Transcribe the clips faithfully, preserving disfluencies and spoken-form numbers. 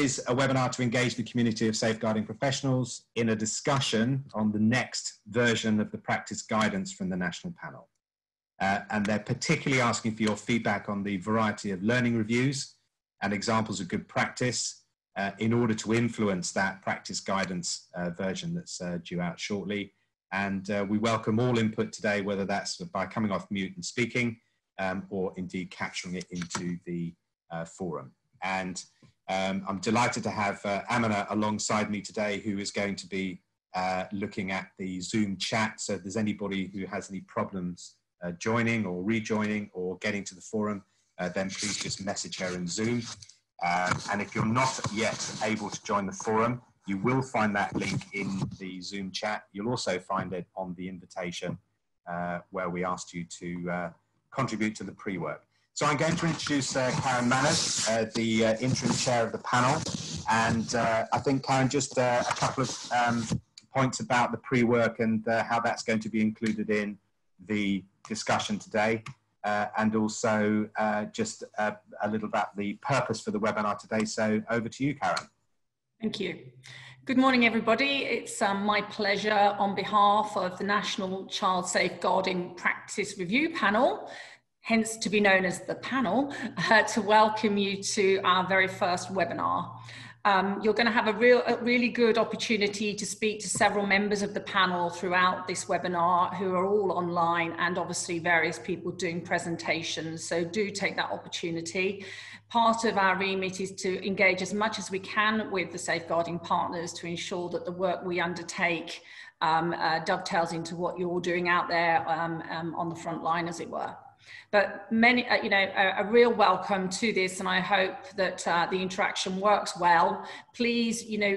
is a webinar to engage the community of safeguarding professionals in a discussion on the next version of the practice guidance from the national panel. Uh, and they're particularly asking for your feedback on the variety of learning reviews and examples of good practice uh, in order to influence that practice guidance uh, version that's uh, due out shortly. And uh, we welcome all input today, whether that's by coming off mute and speaking um, or indeed capturing it into the uh, forum. And um, I'm delighted to have uh, Amina alongside me today, who is going to be uh, looking at the Zoom chat. So if there's anybody who has any problems Uh, joining or rejoining or getting to the forum, uh, then please just message her in Zoom. Uh, and if you're not yet able to join the forum, you will find that link in the Zoom chat. You'll also find it on the invitation uh, where we asked you to uh, contribute to the pre-work. So I'm going to introduce uh, Karen Manners, uh, the uh, interim chair of the panel. And uh, I think, Karen, just uh, a couple of um, points about the pre-work and uh, how that's going to be included in the discussion today, uh, and also uh, just uh, a little about the purpose for the webinar today. So over to you, Karen. Thank you. Good morning, everybody. It's um, my pleasure on behalf of the National Child Safeguarding Practice Review Panel, hence to be known as the panel, uh, to welcome you to our very first webinar. Um, you're going to have a, real, a really good opportunity to speak to several members of the panel throughout this webinar who are all online, and obviously various people doing presentations. So do take that opportunity. Part of our remit is to engage as much as we can with the safeguarding partners to ensure that the work we undertake um, uh, dovetails into what you're doing out there um, um, on the front line, as it were. But many, uh, you know, a, a real welcome to this, and I hope that uh, the interaction works well. Please, you know,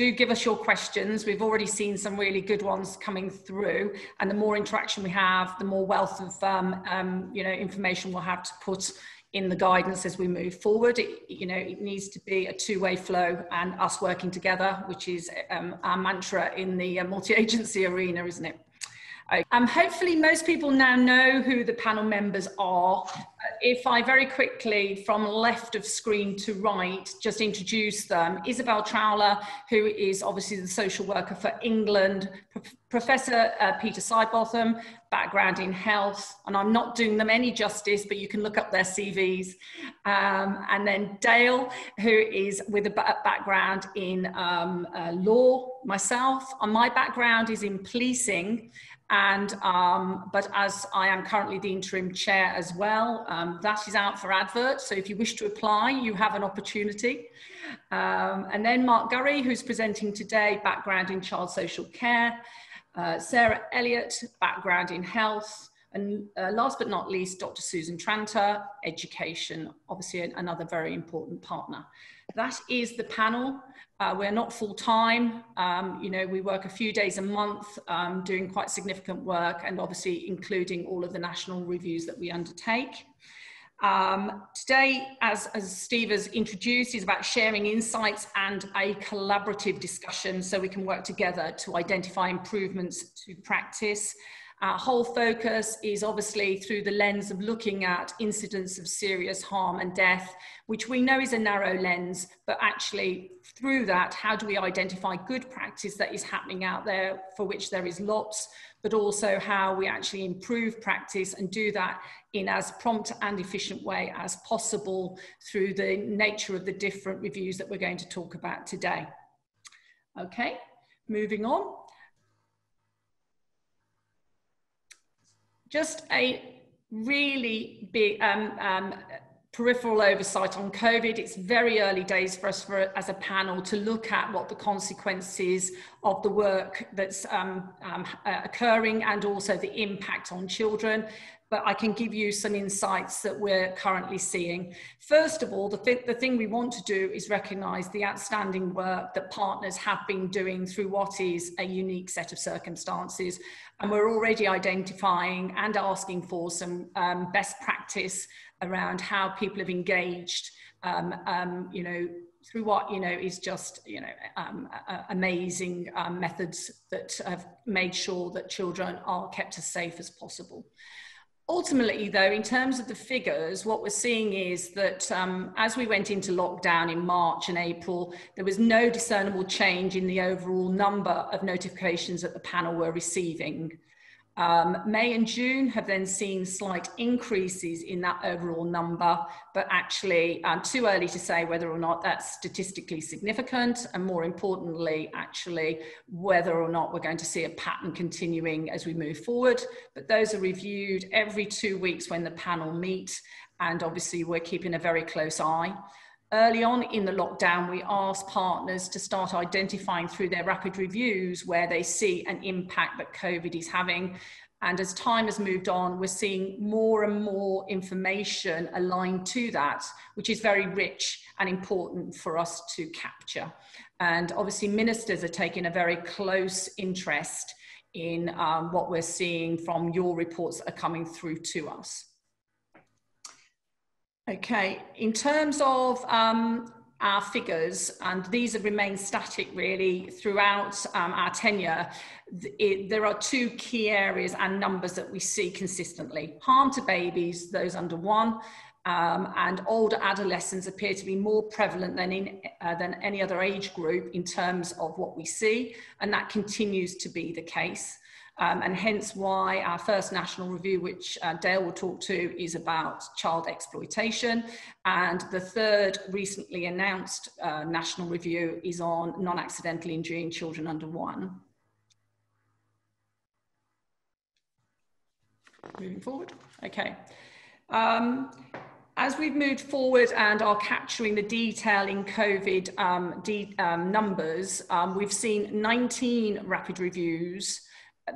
do give us your questions. We've already seen some really good ones coming through, and the more interaction we have, the more wealth of, um, um, you know, information we'll have to put in the guidance as we move forward. It, you know, it needs to be a two-way flow, and us working together, which is um, our mantra in the uh, multi-agency arena, isn't it? Um, hopefully most people now know who the panel members are. If I very quickly, from left of screen to right, just introduce them. Isabel Trowler, who is obviously the social worker for England, Pro Professor uh, Peter Sidebotham, background in health, and I'm not doing them any justice, but you can look up their C Vs. Um, and then Dale, who is with a background in um, uh, law, myself, and my background is in policing. And, um, but as I am currently the interim chair as well, um, that is out for advert. So if you wish to apply, you have an opportunity. Um, and then Mark Gurry, who's presenting today, background in child social care. Uh, Sarah Elliott, background in health. And uh, last but not least, Doctor Susan Tranter, education, obviously an, another very important partner. That is the panel. Uh, we're not full-time, um, you know, we work a few days a month um, doing quite significant work, and obviously including all of the national reviews that we undertake. Um, today, as, as Steve has introduced, is about sharing insights and a collaborative discussion so we can work together to identify improvements to practice. Our whole focus is obviously through the lens of looking at incidents of serious harm and death, which we know is a narrow lens, but actually through that, how do we identify good practice that is happening out there, for which there is lots, but also how we actually improve practice and do that in as prompt and efficient way as possible through the nature of the different reviews that we're going to talk about today. Okay, moving on. Just a really big um, um, peripheral oversight on COVID. It's very early days for us for, as a panel to look at what the consequences of the work that's um, um, uh, occurring, and also the impact on children. But I can give you some insights that we're currently seeing. First of all, the, th the thing we want to do is recognise the outstanding work that partners have been doing through what is a unique set of circumstances. And we're already identifying and asking for some um, best practice around how people have engaged, um, um, you know, through what, you know, is just, you know, um, uh, amazing um, methods that have made sure that children are kept as safe as possible. Ultimately, though, in terms of the figures, what we're seeing is that um, as we went into lockdown in March and April, there was no discernible change in the overall number of notifications that the panel were receiving. Um, May and June have then seen slight increases in that overall number, but actually um, too early to say whether or not that's statistically significant, and more importantly, actually, whether or not we're going to see a pattern continuing as we move forward. But those are reviewed every two weeks when the panel meet, and obviously we're keeping a very close eye. Early on in the lockdown, we asked partners to start identifying through their rapid reviews where they see an impact that COVID is having. And as time has moved on, we're seeing more and more information aligned to that, which is very rich and important for us to capture. And obviously ministers are taking a very close interest in um, what we're seeing from your reports that are coming through to us. Okay, in terms of um, our figures, and these have remained static really throughout um, our tenure, it, there are two key areas and numbers that we see consistently. Harm to babies, those under one, um, and older adolescents appear to be more prevalent than, in, uh, than any other age group in terms of what we see, and that continues to be the case. Um, and hence why our first national review, which uh, Dale will talk to, is about child exploitation. And the third recently announced uh, national review is on non-accidental injury in children under one. Moving forward, okay. Um, As we've moved forward and are capturing the detail in COVID um, de um, numbers, um, we've seen nineteen rapid reviews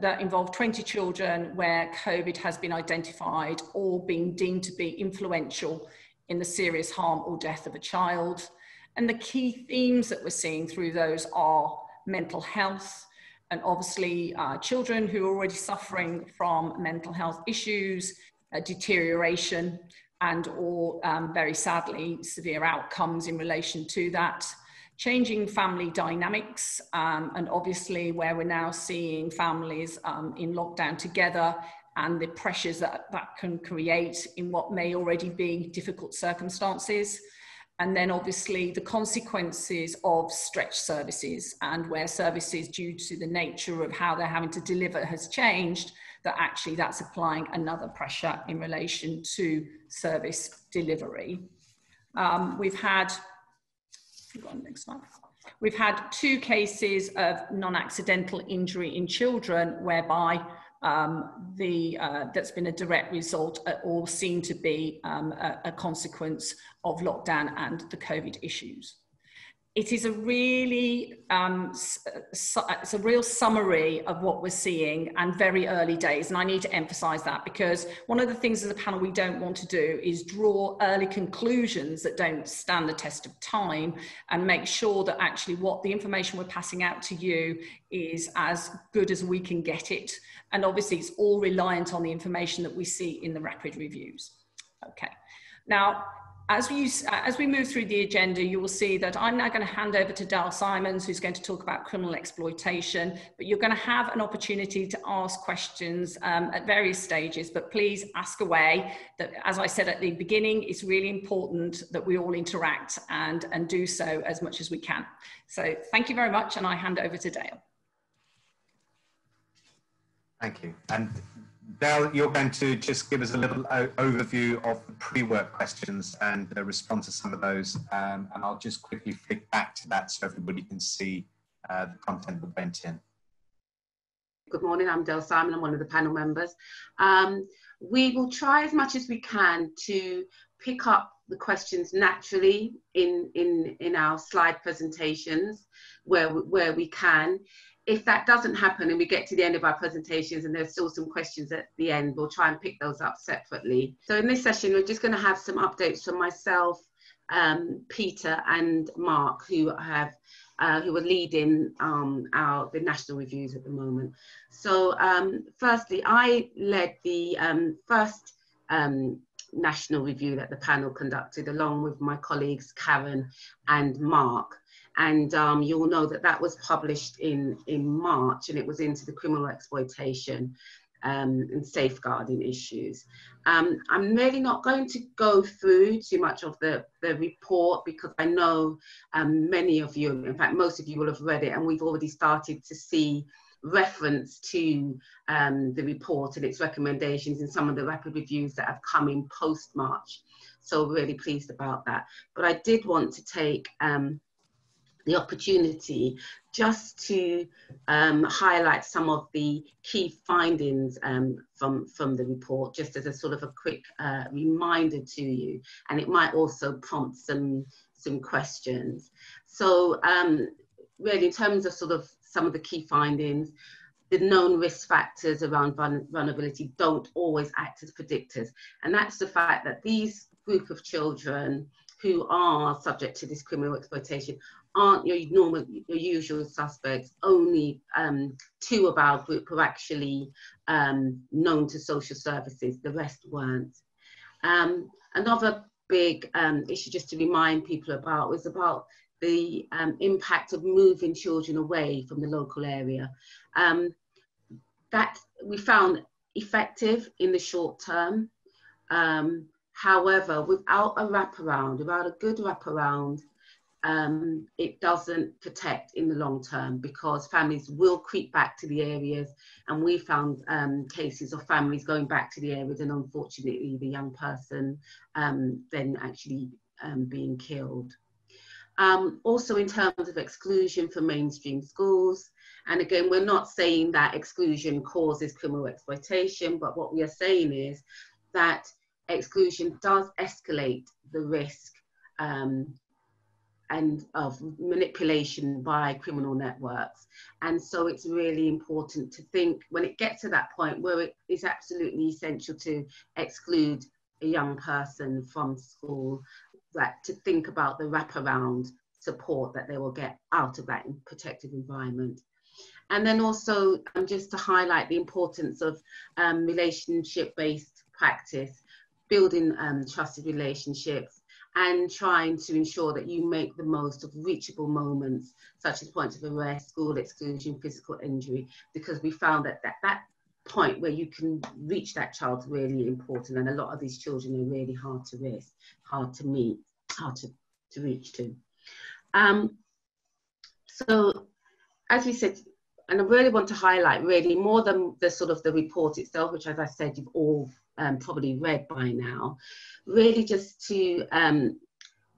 that involve twenty children where COVID has been identified or been deemed to be influential in the serious harm or death of a child. And the key themes that we're seeing through those are mental health, and obviously uh, children who are already suffering from mental health issues, uh, deterioration, and or um, very sadly, severe outcomes in relation to that. Changing family dynamics, um, and obviously where we're now seeing families um, in lockdown together and the pressures that that can create in what may already be difficult circumstances. And then obviously the consequences of stretch services, and where services due to the nature of how they're having to deliver has changed, that actually that's applying another pressure in relation to service delivery. Um, we've had, go on, next slide. We've had two cases of non-accidental injury in children whereby um, the, uh, that's been a direct result or seen to be um, a, a consequence of lockdown and the COVID issues. It is a really, um, it's a real summary of what we're seeing and very early days. And I need to emphasize that, because one of the things as a panel we don't want to do is draw early conclusions that don't stand the test of time, and make sure that actually what the information we're passing out to you is as good as we can get it. And obviously it's all reliant on the information that we see in the rapid reviews. Okay, now, As we, as we move through the agenda, you will see that I'm now going to hand over to Dale Simons, who's going to talk about criminal exploitation, but you're going to have an opportunity to ask questions um, at various stages, but please ask away. That, as I said at the beginning, it's really important that we all interact and, and do so as much as we can. So thank you very much, and I hand over to Dale. Thank you. And Dale, you're going to just give us a little overview of the pre-work questions and uh, respond to some of those, um, and I'll just quickly flick back to that so everybody can see uh, the content that went in. Good morning, I'm Dale Simon, I'm one of the panel members. Um, we will try as much as we can to pick up the questions naturally in, in, in our slide presentations where, where we can. If that doesn't happen and we get to the end of our presentations and there's still some questions at the end, we'll try and pick those up separately. So in this session, we're just going to have some updates from myself, um, Peter and Mark, who have uh, who are leading um, our, the national reviews at the moment. So um, firstly, I led the um, first um, national review that the panel conducted, along with my colleagues Karen and Mark. And um, you'll know that that was published in, in March, and it was into the criminal exploitation. um, and safeguarding issues. Um, I'm really not going to go through too much of the, the report, because I know um, many of you, in fact most of you, will have read it, and we've already started to see reference to um, the report and its recommendations in some of the rapid reviews that have come in post-March. So really pleased about that. But I did want to take um, the opportunity just to um, highlight some of the key findings um, from, from the report, just as a sort of a quick uh, reminder to you. And it might also prompt some, some questions. So um, really, in terms of sort of some of the key findings, the known risk factors around vulnerability don't always act as predictors. And that's the fact that these group of children who are subject to this criminal exploitation aren't your normal, your usual suspects. Only um, two of our group were actually um, known to social services, the rest weren't. Um, another big um, issue, just to remind people about, was about the um, impact of moving children away from the local area. Um, that we found effective in the short term. Um, however, without a wraparound, without a good wraparound, um, it doesn't protect in the long term, because families will creep back to the areas, and we found um, cases of families going back to the areas, and unfortunately the young person um, then actually um, being killed. Um, also in terms of exclusion from mainstream schools, and again, we're not saying that exclusion causes criminal exploitation, but what we are saying is that exclusion does escalate the risk um, and of manipulation by criminal networks. And so it's really important to think, when it gets to that point where it is absolutely essential to exclude a young person from school, that to think about the wraparound support that they will get out of that protective environment. And then also um, just to highlight the importance of um, relationship-based practice, building um, trusted relationships, and trying to ensure that you make the most of reachable moments, such as points of arrest, school exclusion, physical injury, because we found that that, that point where you can reach that child is really important, and a lot of these children are really hard to reach, hard to meet, hard to, to reach to. Um, so as we said, and I really want to highlight really more than the sort of the report itself, which as I said you've all um, probably read by now, really just to um,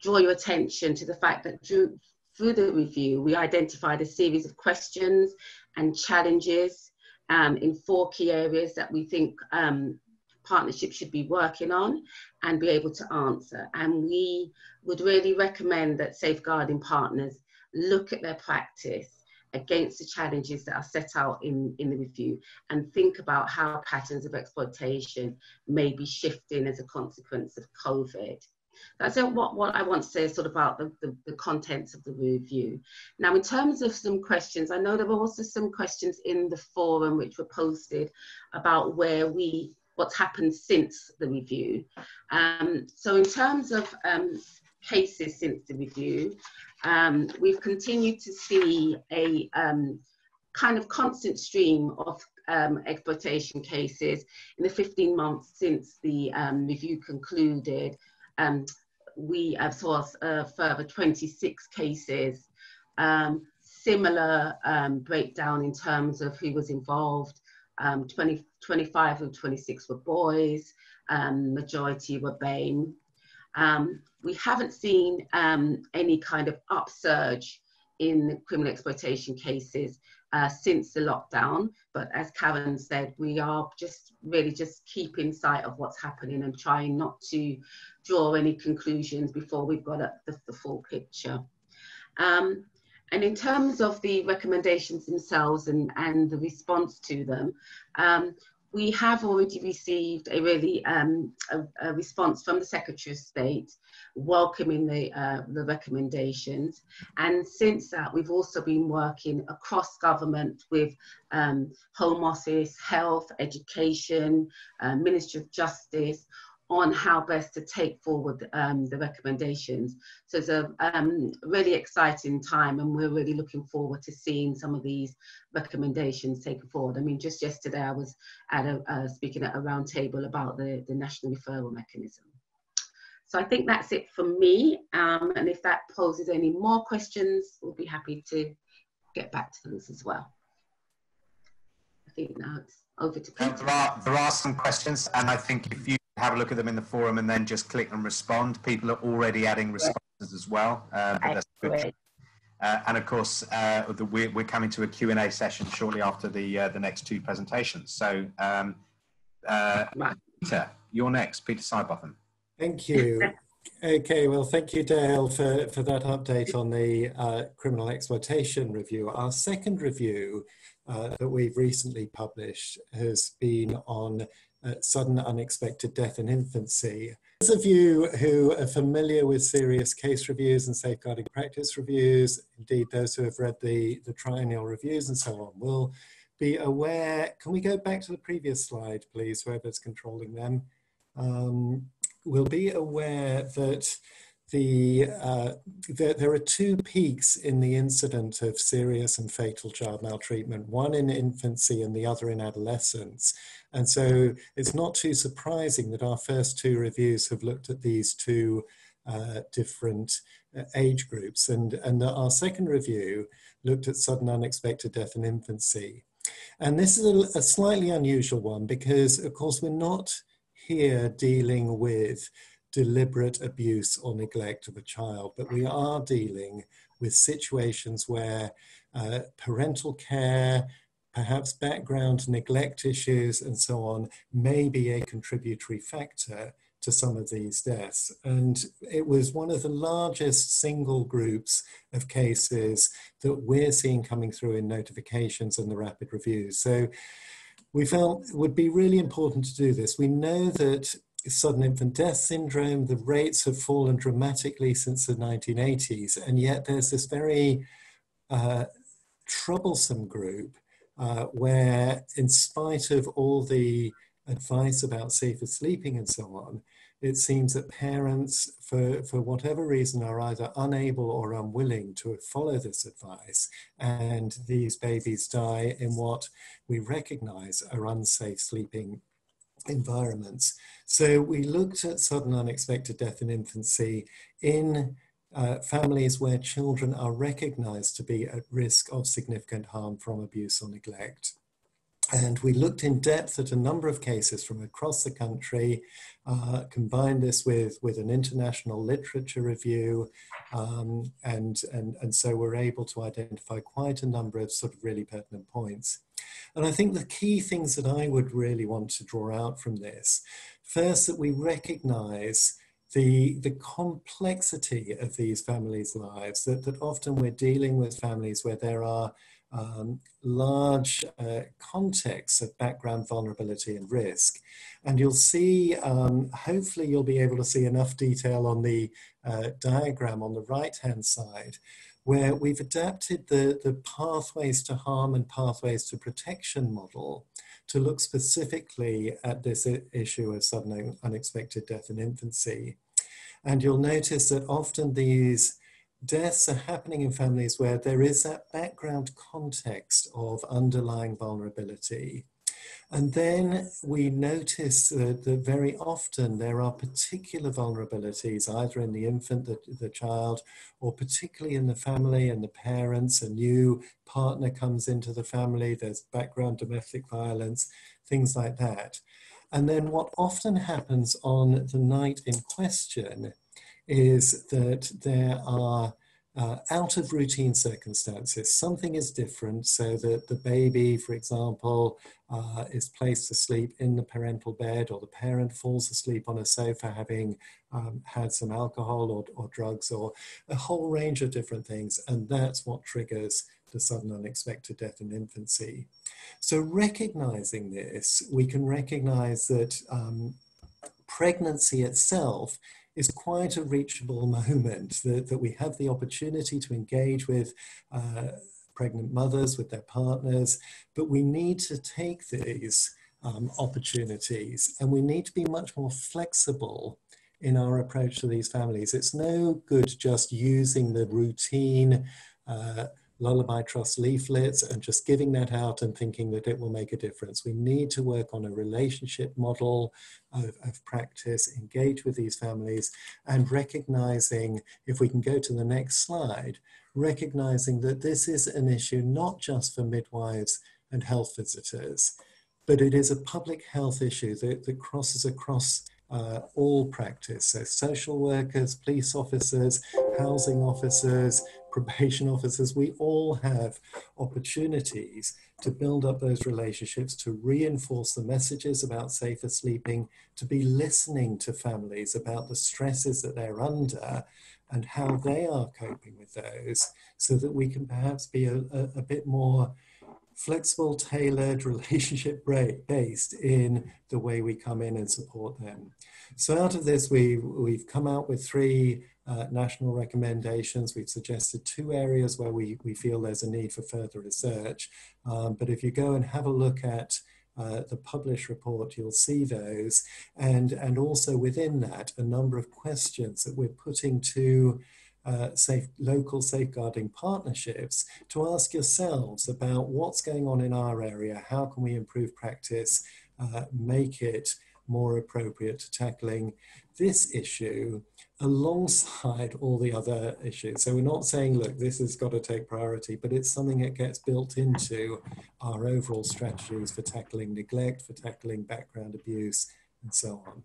draw your attention to the fact that through, through the review we identified a series of questions and challenges Um, in four key areas that we think um, partnerships should be working on and be able to answer. And we would really recommend that safeguarding partners look at their practice against the challenges that are set out in, in the review, and think about how patterns of exploitation may be shifting as a consequence of COVID. That's what, what I want to say sort of about the, the, the contents of the review. Now, in terms of some questions, I know there were also some questions in the forum which were posted about where we, what's happened since the review. Um, so in terms of um, cases since the review, um, we've continued to see a um, kind of constant stream of Um, exploitation cases in the fifteen months since the um, review concluded. Um, we uh, saw a further twenty-six cases, um, similar um, breakdown in terms of who was involved. Um, twenty, twenty-five and twenty-six were boys, um, majority were BAME. Um, we haven't seen um, any kind of upsurge in criminal exploitation cases uh, since the lockdown, but as Karen said, we are just really just keeping sight of what's happening and trying not to draw any conclusions before we've got up the, the full picture. Um, and in terms of the recommendations themselves and, and the response to them, um, we have already received a really um, a, a response from the Secretary of State welcoming the, uh, the recommendations. And since that, we've also been working across government with um, Home Office, Health, Education, uh, Ministry of Justice on how best to take forward um, the recommendations. So it's a um, really exciting time, and we're really looking forward to seeing some of these recommendations taken forward. I mean, just yesterday I was at a, uh, speaking at a round table about the, the national referral mechanism. So I think that's it from me, um, and if that poses any more questions, we'll be happy to get back to those as well. I think now it's over to Peter. There are, there are some questions, and I think if you have a look at them in the forum and then just click and respond. People are already adding responses as well. Uh, but that's good. Uh, and of course, uh, the, we're, we're coming to a Q and A session shortly after the uh, the next two presentations. So, um, uh, Peter, you're next. Peter Sidebotham. Thank you. Okay, well, thank you, Dale, for, for that update on the uh, criminal exploitation review. Our second review uh, that we've recently published has been on Uh, sudden unexpected death in infancy. Those of you who are familiar with serious case reviews and safeguarding practice reviews, indeed those who have read the, the triennial reviews and so on, will be aware. Can we go back to the previous slide, please, whoever's controlling them? Um, we'll be aware that the, uh, the, there are two peaks in the incident of serious and fatal child maltreatment, one in infancy and the other in adolescence. And so it's not too surprising that our first two reviews have looked at these two uh, different uh, age groups, and, and our second review looked at sudden unexpected death in infancy. And this is a, a slightly unusual one because, of course, we're not here dealing with deliberate abuse or neglect of a child, but we are dealing with situations where uh, parental care, perhaps background neglect issues and so on, may be a contributory factor to some of these deaths. And it was one of the largest single groups of cases that we're seeing coming through in notifications and the rapid reviews. So we felt it would be really important to do this. We know that sudden infant death syndrome, the rates have fallen dramatically since the nineteen eighties, and yet there's this very uh, troublesome group uh, where, in spite of all the advice about safer sleeping and so on, it seems that parents, for, for whatever reason, are either unable or unwilling to follow this advice, and these babies die in what we recognize are unsafe sleeping environments. So we looked at sudden unexpected death in infancy in uh, families where children are recognized to be at risk of significant harm from abuse or neglect. And we looked in depth at a number of cases from across the country, uh, combined this with, with an international literature review, um, and, and, and so we're able to identify quite a number of sort of really pertinent points. And I think the key things that I would really want to draw out from this, first, that we recognize the, the complexity of these families' lives, that, that often we're dealing with families where there are um, large uh, contexts of background vulnerability and risk. And you'll see, um, hopefully you'll be able to see enough detail on the uh, diagram on the right-hand side, where we've adapted the, the pathways to harm and pathways to protection model to look specifically at this issue of sudden unexpected death in infancy. And you'll notice that often these deaths are happening in families where there is that background context of underlying vulnerability. And then we notice uh, that very often there are particular vulnerabilities, either in the infant, the, the child, or particularly in the family and the parents. A new partner comes into the family, there's background domestic violence, things like that. And then what often happens on the night in question is that there are Uh, out of routine circumstances, something is different, so that the baby, for example, uh, is placed to sleep in the parental bed, or the parent falls asleep on a sofa having um, had some alcohol or, or drugs or a whole range of different things, and that's what triggers the sudden unexpected death in infancy. So recognizing this, we can recognize that um, pregnancy itself is quite a reachable moment, that, that we have the opportunity to engage with uh, pregnant mothers, with their partners, but we need to take these um, opportunities, and we need to be much more flexible in our approach to these families. It's no good just using the routine uh, Lullaby Trust leaflets and just giving that out and thinking that it will make a difference. We need to work on a relationship model of, of practice, engage with these families, and recognizing, if we can go to the next slide, recognizing that this is an issue not just for midwives and health visitors, but it is a public health issue that, that crosses across Uh, all practice, so social workers, police officers, housing officers, probation officers. We all have opportunities to build up those relationships, to reinforce the messages about safer sleeping, to be listening to families about the stresses that they're under and how they are coping with those, so that we can perhaps be a, a, a bit more flexible, tailored, relationship based in the way we come in and support them. So out of this, we, we've come out with three uh, national recommendations. We've suggested two areas where we, we feel there's a need for further research. Um, but if you go and have a look at uh, the published report, you'll see those. And, and also within that, a number of questions that we're putting to Uh, safe, local safeguarding partnerships to ask yourselves about what's going on in our area, how can we improve practice, uh, make it more appropriate to tackling this issue alongside all the other issues. So we're not saying, look, this has got to take priority, but it's something that gets built into our overall strategies for tackling neglect, for tackling background abuse, and so on.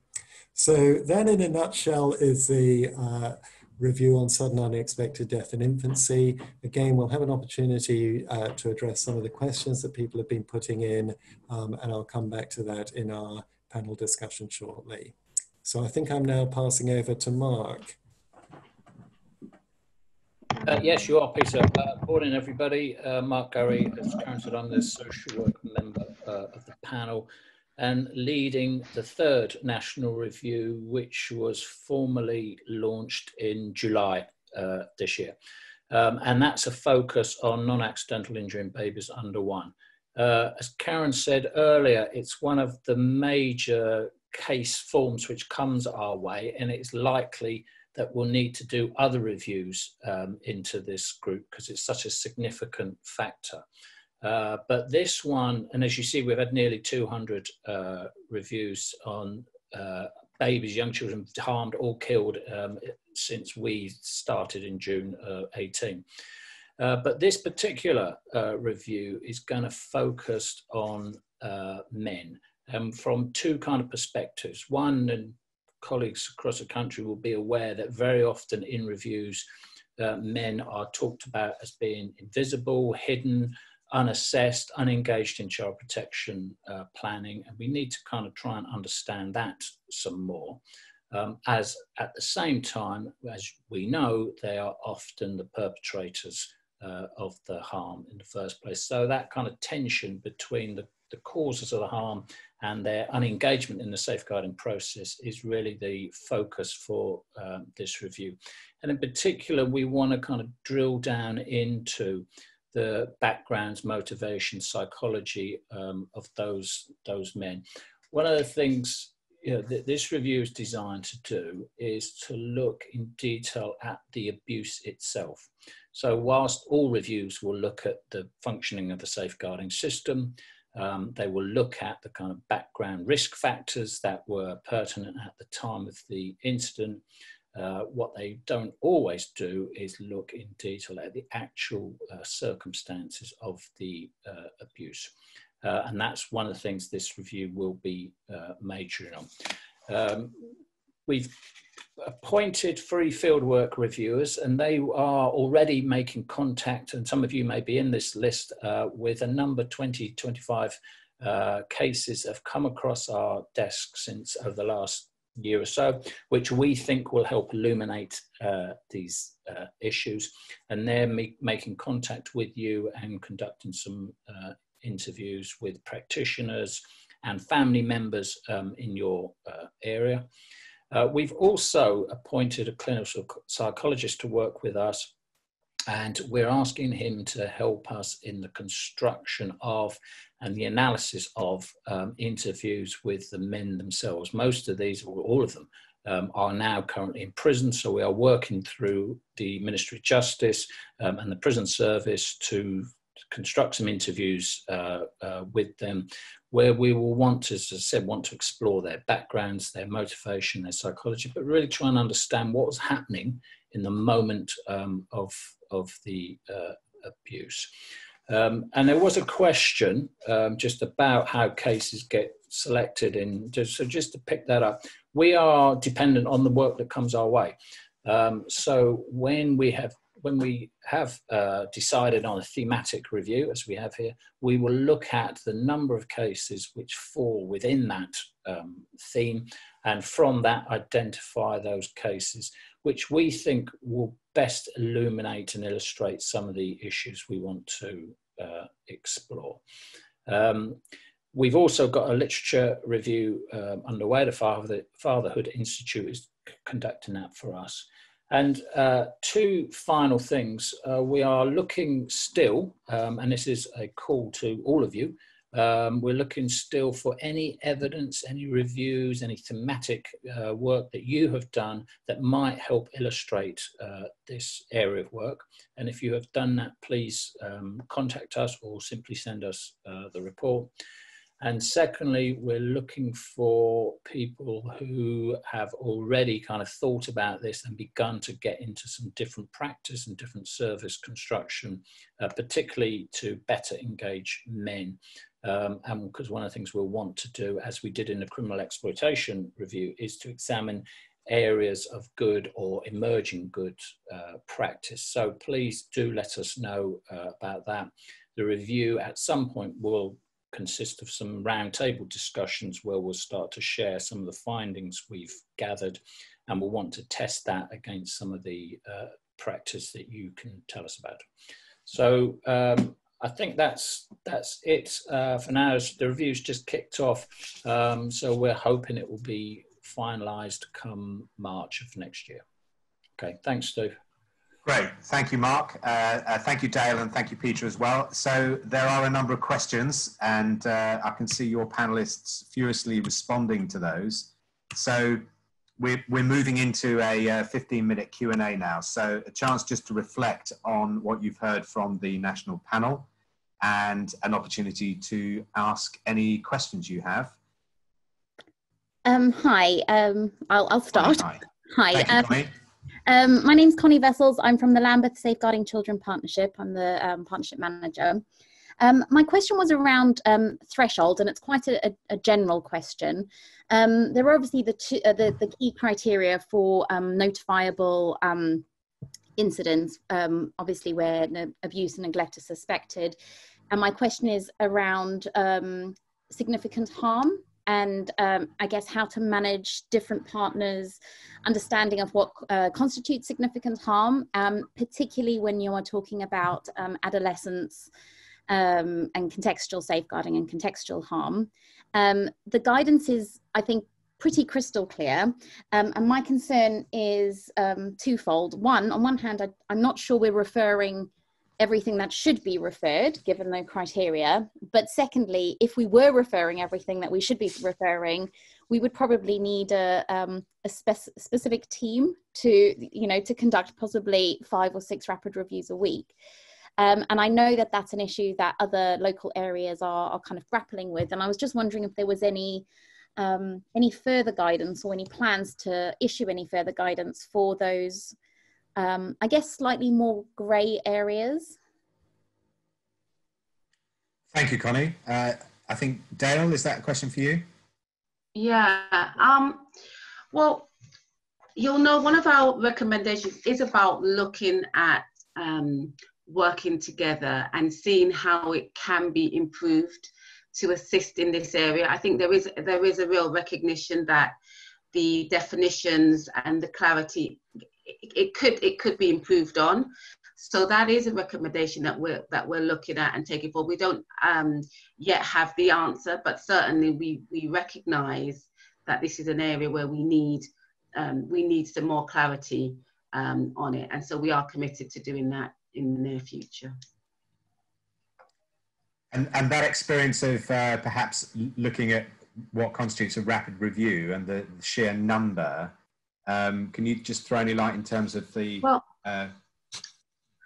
So that, in a nutshell, is the uh, review on sudden unexpected death in infancy. Again, we'll have an opportunity uh, to address some of the questions that people have been putting in, um, and I'll come back to that in our panel discussion shortly. So I think I'm now passing over to Mark. Uh, yes, you are, Peter. Uh, morning, everybody. Uh, Mark Gurry is currently on this social work member uh, of the panel and leading the third national review, which was formally launched in July uh, this year. Um, and that's a focus on non-accidental injury in babies under one. Uh, as Karen said earlier, it's one of the major case forms which comes our way, and it's likely that we'll need to do other reviews um, into this group because it's such a significant factor. Uh, but this one, and as you see, we've had nearly two hundred uh, reviews on uh, babies, young children harmed or killed um, since we started in June uh, eighteen. Uh, but this particular uh, review is going to focus on uh, men, um, from two kind of perspectives. One, and colleagues across the country will be aware that very often in reviews, uh, men are talked about as being invisible, hidden, unassessed, unengaged in child protection uh, planning, and we need to kind of try and understand that some more, um, as at the same time, as we know, they are often the perpetrators uh, of the harm in the first place. So that kind of tension between the, the causes of the harm and their unengagement in the safeguarding process is really the focus for um, this review. And in particular, we want to kind of drill down into the backgrounds, motivation, psychology um, of those those men. One of the things you know, that this review is designed to do is to look in detail at the abuse itself. So whilst all reviews will look at the functioning of the safeguarding system, um, they will look at the kind of background risk factors that were pertinent at the time of the incident. Uh, what they don't always do is look in detail at the actual uh, circumstances of the uh, abuse. Uh, and that's one of the things this review will be uh, majoring on. Um, we've appointed three fieldwork reviewers, and they are already making contact, and some of you may be in this list, uh, with a number twenty, twenty-five uh, cases that have come across our desk since over the last year or so, which we think will help illuminate uh, these uh, issues, and they're make, making contact with you and conducting some uh, interviews with practitioners and family members um, in your uh, area. Uh, we've also appointed a clinical psychologist to work with us And we're asking him to help us in the construction of and the analysis of um, interviews with the men themselves. Most of these, or all of them, um, are now currently in prison. So we are working through the Ministry of Justice um, and the prison service to construct some interviews uh, uh, with them, where we will want to, as I said, want to explore their backgrounds, their motivation, their psychology, but really try and understand what was happening in the moment um, of, of the uh, abuse. Um, and there was a question um, just about how cases get selected in, just, so just to pick that up, we are dependent on the work that comes our way. Um, so when we have When we have uh, decided on a thematic review, as we have here, we will look at the number of cases which fall within that um, theme, and from that identify those cases which we think will best illuminate and illustrate some of the issues we want to uh, explore. Um, we've also got a literature review um, underway. The Father, Fatherhood Institute is conducting that for us. And uh, two final things, uh, we are looking still, um, and this is a call to all of you, um, we're looking still for any evidence, any reviews, any thematic uh, work that you have done that might help illustrate uh, this area of work. And if you have done that, please um, contact us or simply send us uh, the report. And secondly, we're looking for people who have already kind of thought about this and begun to get into some different practice and different service construction, uh, particularly to better engage men. Um, and because one of the things we'll want to do, as we did in the criminal exploitation review, is to examine areas of good or emerging good uh, practice. So please do let us know uh, about that. The review at some point will consist of some roundtable discussions where we'll start to share some of the findings we've gathered, and we'll want to test that against some of the uh, practice that you can tell us about. So um, I think that's that's it uh, for now. The review's just kicked off, um, so we're hoping it will be finalised come March of next year. Okay, thanks, Steve. Great. Thank you, Mark. Uh, uh, thank you, Dale, and thank you, Peter, as well. So there are a number of questions, and uh, I can see your panellists furiously responding to those. So we're, we're moving into a fifteen-minute Q and A now. So a chance just to reflect on what you've heard from the national panel and an opportunity to ask any questions you have. Um, hi. Um, I'll, I'll start. Hi. Hi. Hi. Thank you, um, Um, my name's Connie Vessels. I'm from the Lambeth Safeguarding Children Partnership. I'm the um, partnership manager. Um, my question was around um, threshold, and it's quite a, a, a general question. Um, there are obviously the, two, uh, the, the key criteria for um, notifiable um, incidents, um, obviously where abuse and neglect are suspected. And my question is around um, significant harm. And um, I guess how to manage different partners' understanding of what uh, constitutes significant harm, um, particularly when you are talking about um, adolescence um, and contextual safeguarding and contextual harm. Um, the guidance is, I think, pretty crystal clear. Um, and my concern is um, twofold. One, on one hand, I, I'm not sure we're referring everything that should be referred, given the criteria. But secondly, if we were referring everything that we should be referring, we would probably need a, um, a spe specific team to, you know, to conduct possibly five or six rapid reviews a week. Um, and I know that that's an issue that other local areas are, are kind of grappling with. And I was just wondering if there was any, um, any further guidance or any plans to issue any further guidance for those Um, I guess slightly more grey areas. Thank you, Connie. Uh, I think, Dale, is that a question for you? Yeah. Um, well, you'll know one of our recommendations is about looking at um, working together and seeing how it can be improved to assist in this area. I think there is, there is a real recognition that the definitions and the clarity It could it could be improved on, so that is a recommendation that we're that we're looking at and taking forward. We don't um, yet have the answer, but certainly we we recognise that this is an area where we need um, we need some more clarity um, on it, and so we are committed to doing that in the near future. And, and that experience of uh, perhaps looking at what constitutes a rapid review and the sheer number, um, can you just throw any light in terms of the, well, uh,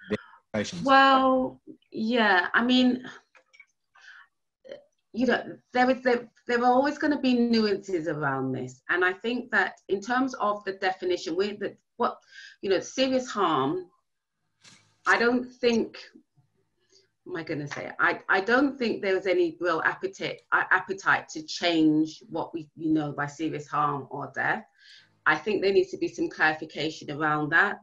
the patients? Well, yeah, I mean, you know, there, was, there, there are always going to be nuances around this. And I think that in terms of the definition, we, the, what, you know, serious harm, I don't think, what am I going to say? I, I don't think there was any real appetite, appetite to change what we you know by serious harm or death. I think there needs to be some clarification around that.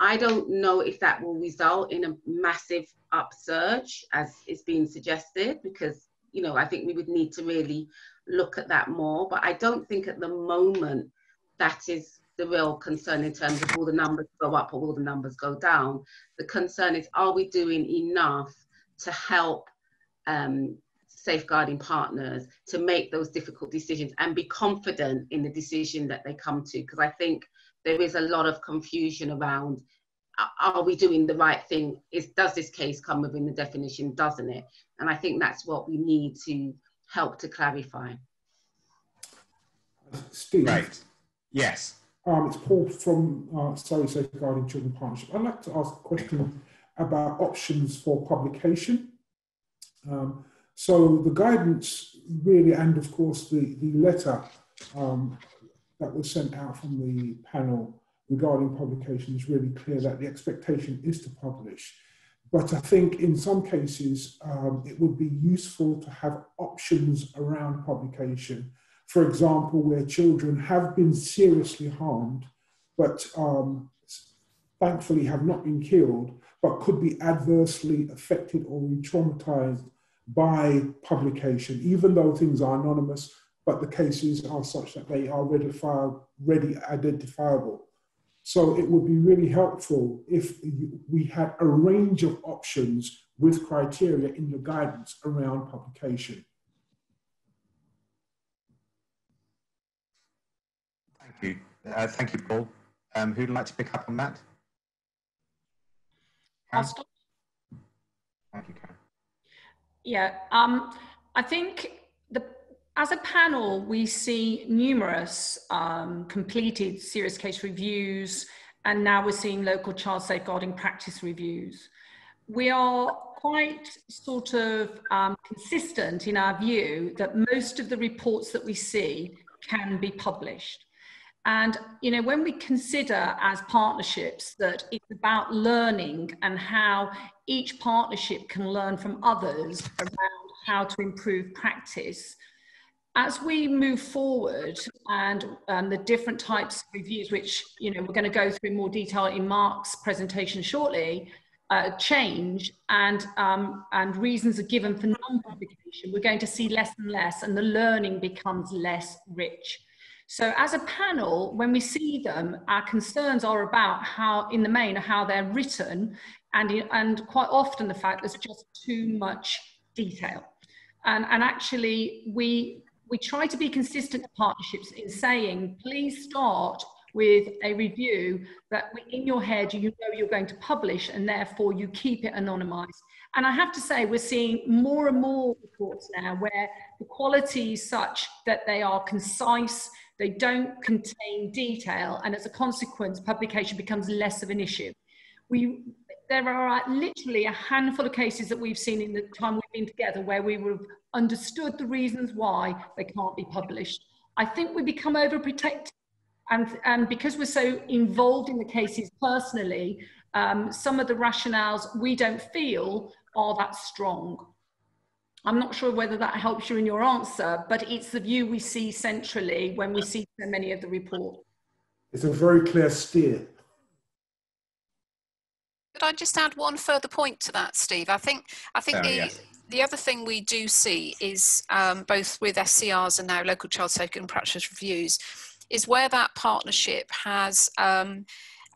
I don't know if that will result in a massive upsurge as is being suggested, because you know, I think we would need to really look at that more, but I don't think at the moment that is the real concern in terms of will the numbers go up or will the numbers go down. The concern is, are we doing enough to help um, safeguarding partners to make those difficult decisions and be confident in the decision that they come to? Because I think there is a lot of confusion around, are we doing the right thing? Is, does this case come within the definition, doesn't it? And I think that's what we need to help to clarify. Steve. Right. Yes. Um, it's Paul from uh, Surrey Safeguarding Children Partnership. I'd like to ask a question about options for publication. Um, so the guidance really, and of course the, the letter um, that was sent out from the panel regarding publication is really clear that the expectation is to publish. But I think in some cases, um, it would be useful to have options around publication. For example, where children have been seriously harmed, but um, thankfully have not been killed, but could be adversely affected or re-traumatized by publication, even though things are anonymous, but the cases are such that they are readily identifiable. So it would be really helpful if we had a range of options with criteria in the guidance around publication. Thank you. Uh, thank you, Paul. Um, who'd like to pick up on that? I'll stop. Thank you, Karen. Yeah, um, I think the as a panel, we see numerous um, completed serious case reviews, and now we're seeing local child safeguarding practice reviews. We are quite sort of um, consistent in our view that most of the reports that we see can be published. And, you know, when we consider as partnerships that it's about learning and how each partnership can learn from others around how to improve practice, as we move forward and um, the different types of reviews, which you know we're going to go through in more detail in Mark's presentation shortly, uh, change and, um, and reasons are given for non-publication, we're going to see less and less, and the learning becomes less rich. So as a panel, when we see them, our concerns are about how, in the main, how they're written, and, and quite often the fact there's just too much detail. And, and actually, we... We try to be consistent to partnerships in saying, please start with a review that in your head you know you're going to publish, and therefore you keep it anonymised. And I have to say, we're seeing more and more reports now where the quality is such that they are concise, they don't contain detail, and as a consequence, publication becomes less of an issue. We, there are literally a handful of cases that we've seen in the time we've been together where we would have understood the reasons why they can't be published. I think we become overprotective, and, and because we're so involved in the cases personally, um, some of the rationales we don't feel are that strong. I'm not sure whether that helps you in your answer, but it's the view we see centrally when we see so many of the reports. It's a very clear steer. Could I just add one further point to that, Steve? I think, I think oh, the, yes. the other thing we do see is um, both with S C Rs and now local child safeguarding practice reviews is where that partnership has, um,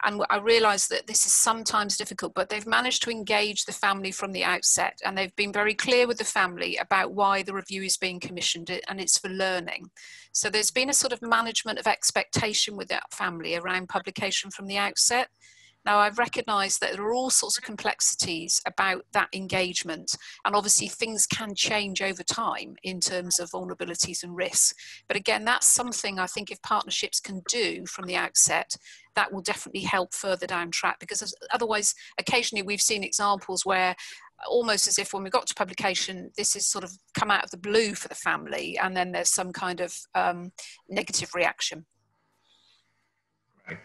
and I realise that this is sometimes difficult, but they've managed to engage the family from the outset, and they've been very clear with the family about why the review is being commissioned, and it's for learning. So there's been a sort of management of expectation with that family around publication from the outset. Now, I've recognised that there are all sorts of complexities about that engagement, and obviously things can change over time in terms of vulnerabilities and risks. But again, that's something I think if partnerships can do from the outset, that will definitely help further down track, because otherwise occasionally we've seen examples where almost as if when we got to publication, this has sort of come out of the blue for the family, and then there's some kind of um, negative reaction. Great.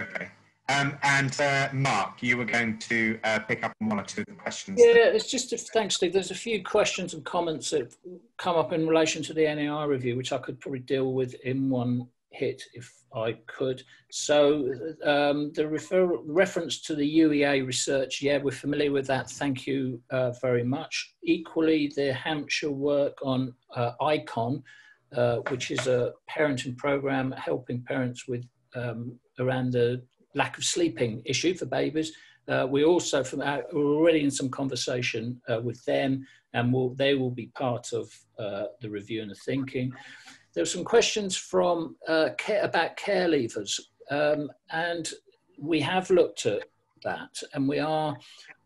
Okay. Um, and uh, Mark, you were going to uh, pick up on one or two of the questions. Yeah, it's just a, thanks, Steve. There's a few questions and comments that have come up in relation to the N A R review, which I could probably deal with in one hit if I could. So um, the refer reference to the U E A research, yeah, we're familiar with that. Thank you uh, very much. Equally, the Hampshire work on uh, ICON, uh, which is a parenting program helping parents with um, around the lack of sleeping issue for babies. Uh, we also from our, we're already in some conversation uh, with them, and we'll, they will be part of uh, the review and the thinking. There were some questions from uh, care, about care leavers, um, and we have looked at that, and we are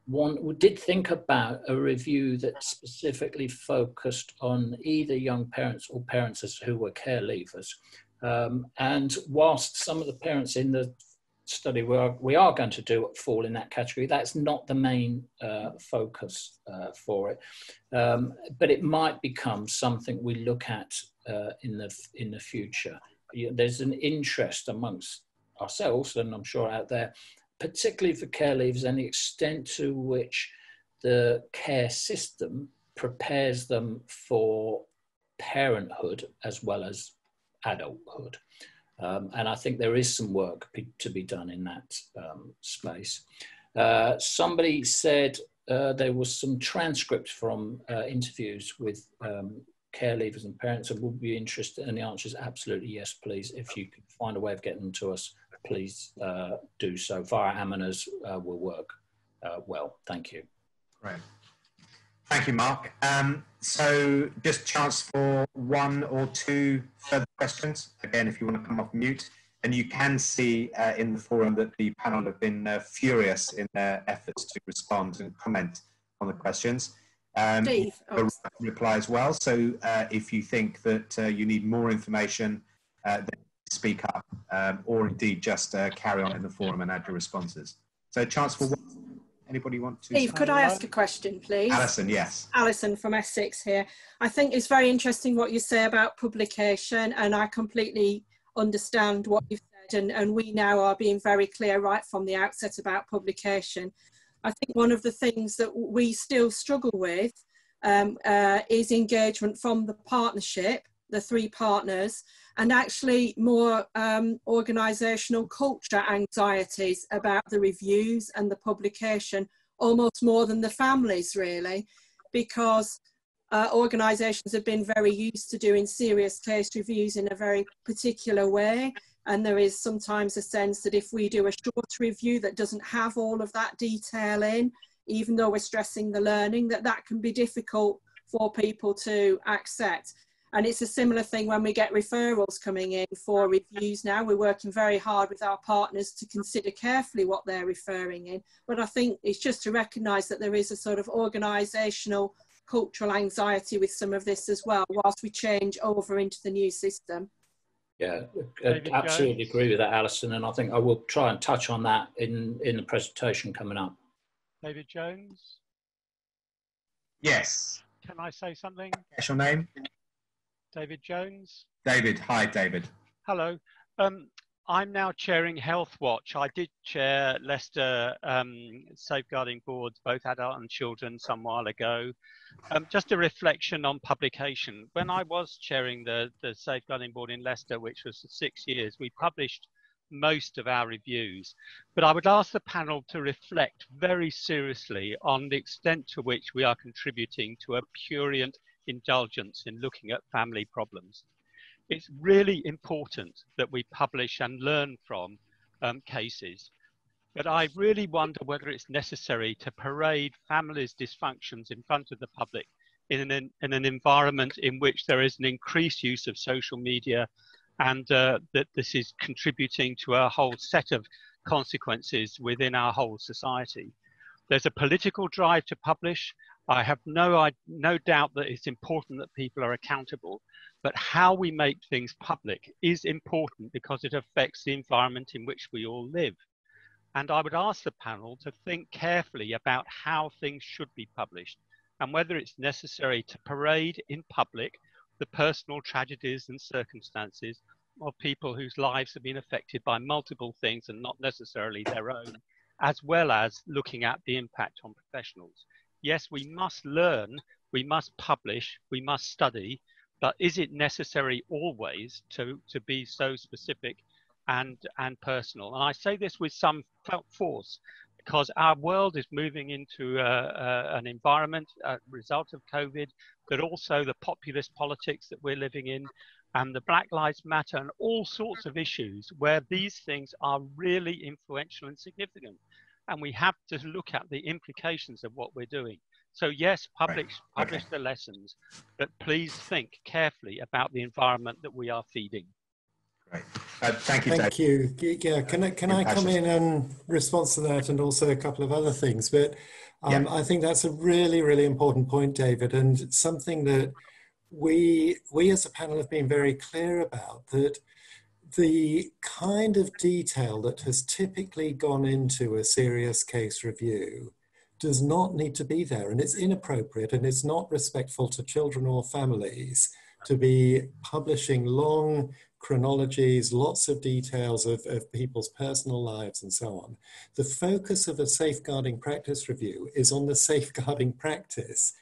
one. We did think about a review that specifically focused on either young parents or parents who were care leavers. Um, and whilst some of the parents in the study we are, we are going to do fall in that category, that's not the main uh, focus uh, for it, um, but it might become something we look at uh, in the in the future. You know, there's an interest amongst ourselves, and I'm sure out there, particularly for care leavers, and the extent to which the care system prepares them for parenthood as well as adulthood. Um, and I think there is some work to be done in that um, space. Uh, somebody said uh, there was some transcripts from uh, interviews with um, care leavers and parents, and would be interested, and the answer is absolutely yes, please. If you can find a way of getting them to us, please uh, do so. Via Amina's uh, will work uh, well. Thank you. Right. Thank you, Mark. Um, so just chance for one or two further questions. Again, if you want to come off mute, and you can see uh, in the forum that the panel have been uh, furious in their efforts to respond and comment on the questions. Um, Steve, oh. Reply as well. So uh, if you think that uh, you need more information, uh, then speak up, um, or indeed just uh, carry on in the forum and add your responses. So chance for one. Anybody want to? Steve, could I ask a question, please? Alison, yes. Alison from Essex here. I think it's very interesting what you say about publication, and I completely understand what you've said, and, and we now are being very clear right from the outset about publication. I think one of the things that we still struggle with um, uh, is engagement from the partnership, the three partners, and actually more um, organisational culture anxieties about the reviews and the publication, almost more than the families really, because uh, organisations have been very used to doing serious case reviews in a very particular way, and there is sometimes a sense that if we do a short review that doesn't have all of that detail in, even though we're stressing the learning, that that can be difficult for people to accept. And it's a similar thing when we get referrals coming in for reviews now. We're working very hard with our partners to consider carefully what they're referring in. But I think it's just to recognise that there is a sort of organisational, cultural anxiety with some of this as well, whilst we change over into the new system. Yeah, I absolutely agree with that, Alison. And I think I will try and touch on that in, in the presentation coming up. David Jones? Yes. Can I say something? That's your name? David Jones. David, hi David. Hello. Um, I'm now chairing Health Watch. I did chair Leicester um, Safeguarding Boards, both adult and children, some while ago. Um, just a reflection on publication. When I was chairing the, the Safeguarding Board in Leicester, which was for six years, we published most of our reviews. But I would ask the panel to reflect very seriously on the extent to which we are contributing to a prurient indulgence in looking at family problems. It's really important that we publish and learn from um, cases, but I really wonder whether it's necessary to parade families' dysfunctions in front of the public in an, in an environment in which there is an increased use of social media and uh, that this is contributing to a whole set of consequences within our whole society. There's a political drive to publish. I have no, I, no doubt that it's important that people are accountable, but how we make things public is important because it affects the environment in which we all live. And I would ask the panel to think carefully about how things should be published and whether it's necessary to parade in public the personal tragedies and circumstances of people whose lives have been affected by multiple things and not necessarily their own, as well as looking at the impact on professionals. Yes, we must learn, we must publish, we must study, but is it necessary always to, to be so specific and, and personal? And I say this with some felt force because our world is moving into uh, uh, an environment, a result of COVID, but also the populist politics that we're living in, and the Black Lives Matter and all sorts of issues where these things are really influential and significant. And we have to look at the implications of what we're doing. So yes, publish, right. publish okay. the lessons, but please think carefully about the environment that we are feeding. Great. Uh, thank you, Thank David. you. Yeah, can I, can I come in and response to that and also a couple of other things? But um, yeah. I think that's a really, really important point, David, and something that we, we as a panel have been very clear about, that the kind of detail that has typically gone into a serious case review does not need to be there, and it's inappropriate and it's not respectful to children or families to be publishing long chronologies, lots of details of, of people's personal lives and so on. The focus of a safeguarding practice review is on the safeguarding practice.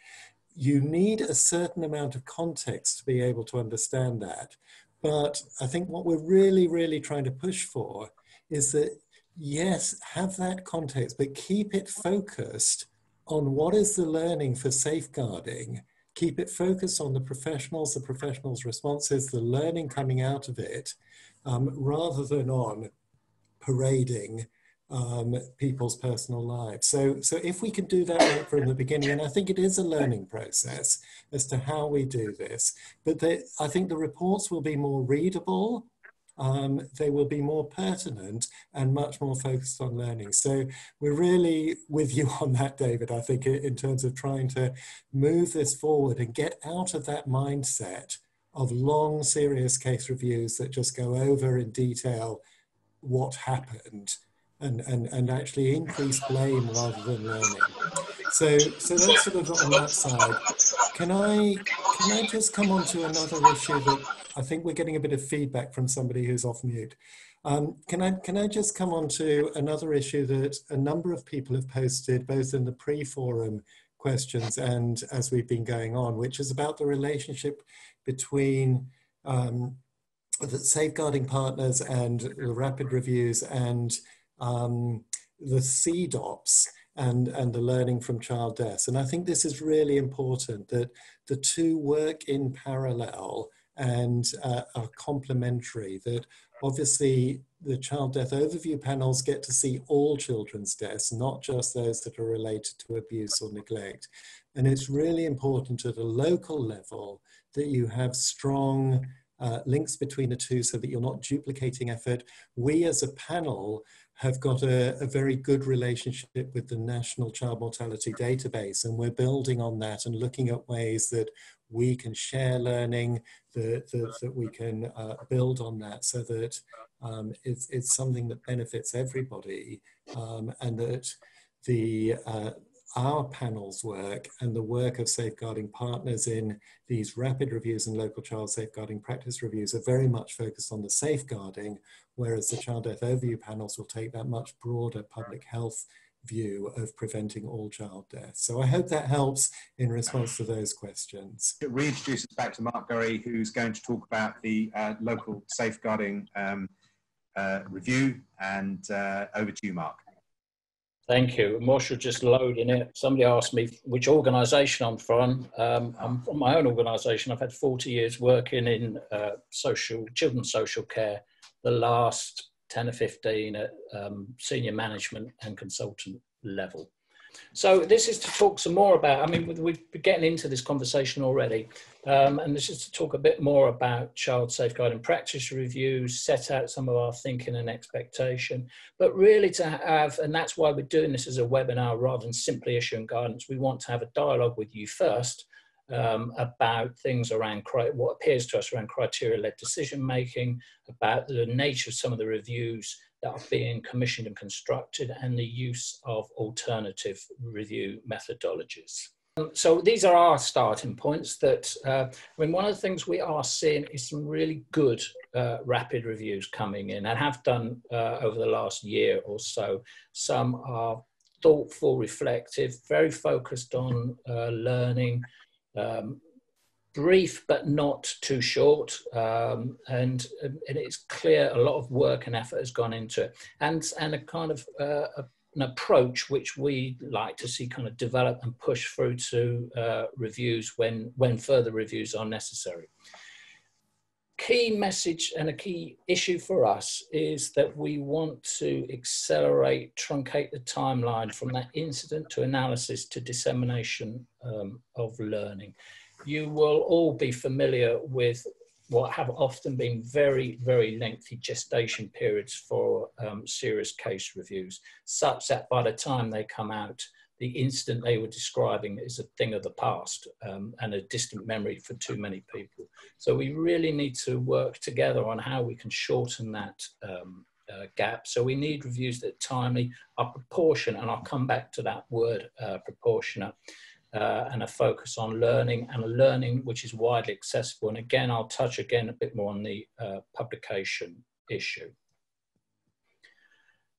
You need a certain amount of context to be able to understand that. But I think what we're really, really trying to push for is that, yes, have that context, but keep it focused on what is the learning for safeguarding. Keep it focused on the professionals, the professionals' responses, the learning coming out of it, um, rather than on parading um, people's personal lives. So, so if we can do that right from the beginning, and I think it is a learning process as to how we do this, but they, I think the reports will be more readable, um, they will be more pertinent and much more focused on learning. So we're really with you on that, David, I think, in terms of trying to move this forward and get out of that mindset of long, serious case reviews that just go over in detail what happened, And, and, and actually increase blame rather than learning. So, so that's sort of on that side. Can I, can I just come on to another issue that I think we're getting a bit of feedback from somebody who's off mute. Um, can I, can I just come on to another issue that a number of people have posted, both in the pre-forum questions and as we've been going on, which is about the relationship between um, the safeguarding partners and the rapid reviews and Um, the C DOPS and, and the learning from child deaths. And I think this is really important, that the two work in parallel and uh, are complementary, that obviously the child death overview panels get to see all children's deaths, not just those that are related to abuse or neglect. And it's really important at a local level that you have strong uh, links between the two so that you're not duplicating effort. We as a panel have got a, a very good relationship with the National Child Mortality Database, and we're building on that and looking at ways that we can share learning, that, that, that we can uh, build on that so that um, it's, it's something that benefits everybody, um, and that the, uh, our panel's work and the work of safeguarding partners in these rapid reviews and local child safeguarding practice reviews are very much focused on the safeguarding, whereas the child death overview panels will take that much broader public health view of preventing all child death. So I hope that helps in response to those questions. It reintroduces back to Mark Gurry, who's going to talk about the uh, local safeguarding um, uh, review, and uh, over to you, Mark. Thank you. Marshall just loading it. Somebody asked me which organisation I'm from. Um, I'm from my own organisation. I've had forty years working in uh, social, children's social care, the last ten or fifteen at um, senior management and consultant level. So this is to talk some more about, I mean, we've been getting into this conversation already, um, and this is to talk a bit more about child safeguarding practice reviews, set out some of our thinking and expectation, but really to have, and that's why we're doing this as a webinar rather than simply issuing guidance. We want to have a dialogue with you first um, about things around what appears to us around criteria-led decision-making, about the nature of some of the reviews that are being commissioned and constructed, and the use of alternative review methodologies. So these are our starting points that, uh, I mean, one of the things we are seeing is some really good uh, rapid reviews coming in, and have done uh, over the last year or so. Some are thoughtful, reflective, very focused on uh, learning, um, brief but not too short, um, and, and it's clear a lot of work and effort has gone into it, and and a kind of uh, a, an approach which we like to see kind of develop and push through to uh, reviews when when further reviews are necessary. Key message and a key issue for us is that we want to accelerate, truncate the timeline from that incident to analysis to dissemination um, of learning. You will all be familiar with what have often been very, very lengthy gestation periods for um, serious case reviews, such that by the time they come out, the incident they were describing is a thing of the past um, and a distant memory for too many people. So we really need to work together on how we can shorten that um, uh, gap. So we need reviews that are timely, are proportionate, and I'll come back to that word, uh, proportionate. Uh, and a focus on learning, and a learning which is widely accessible. And again, I'll touch again a bit more on the uh, publication issue.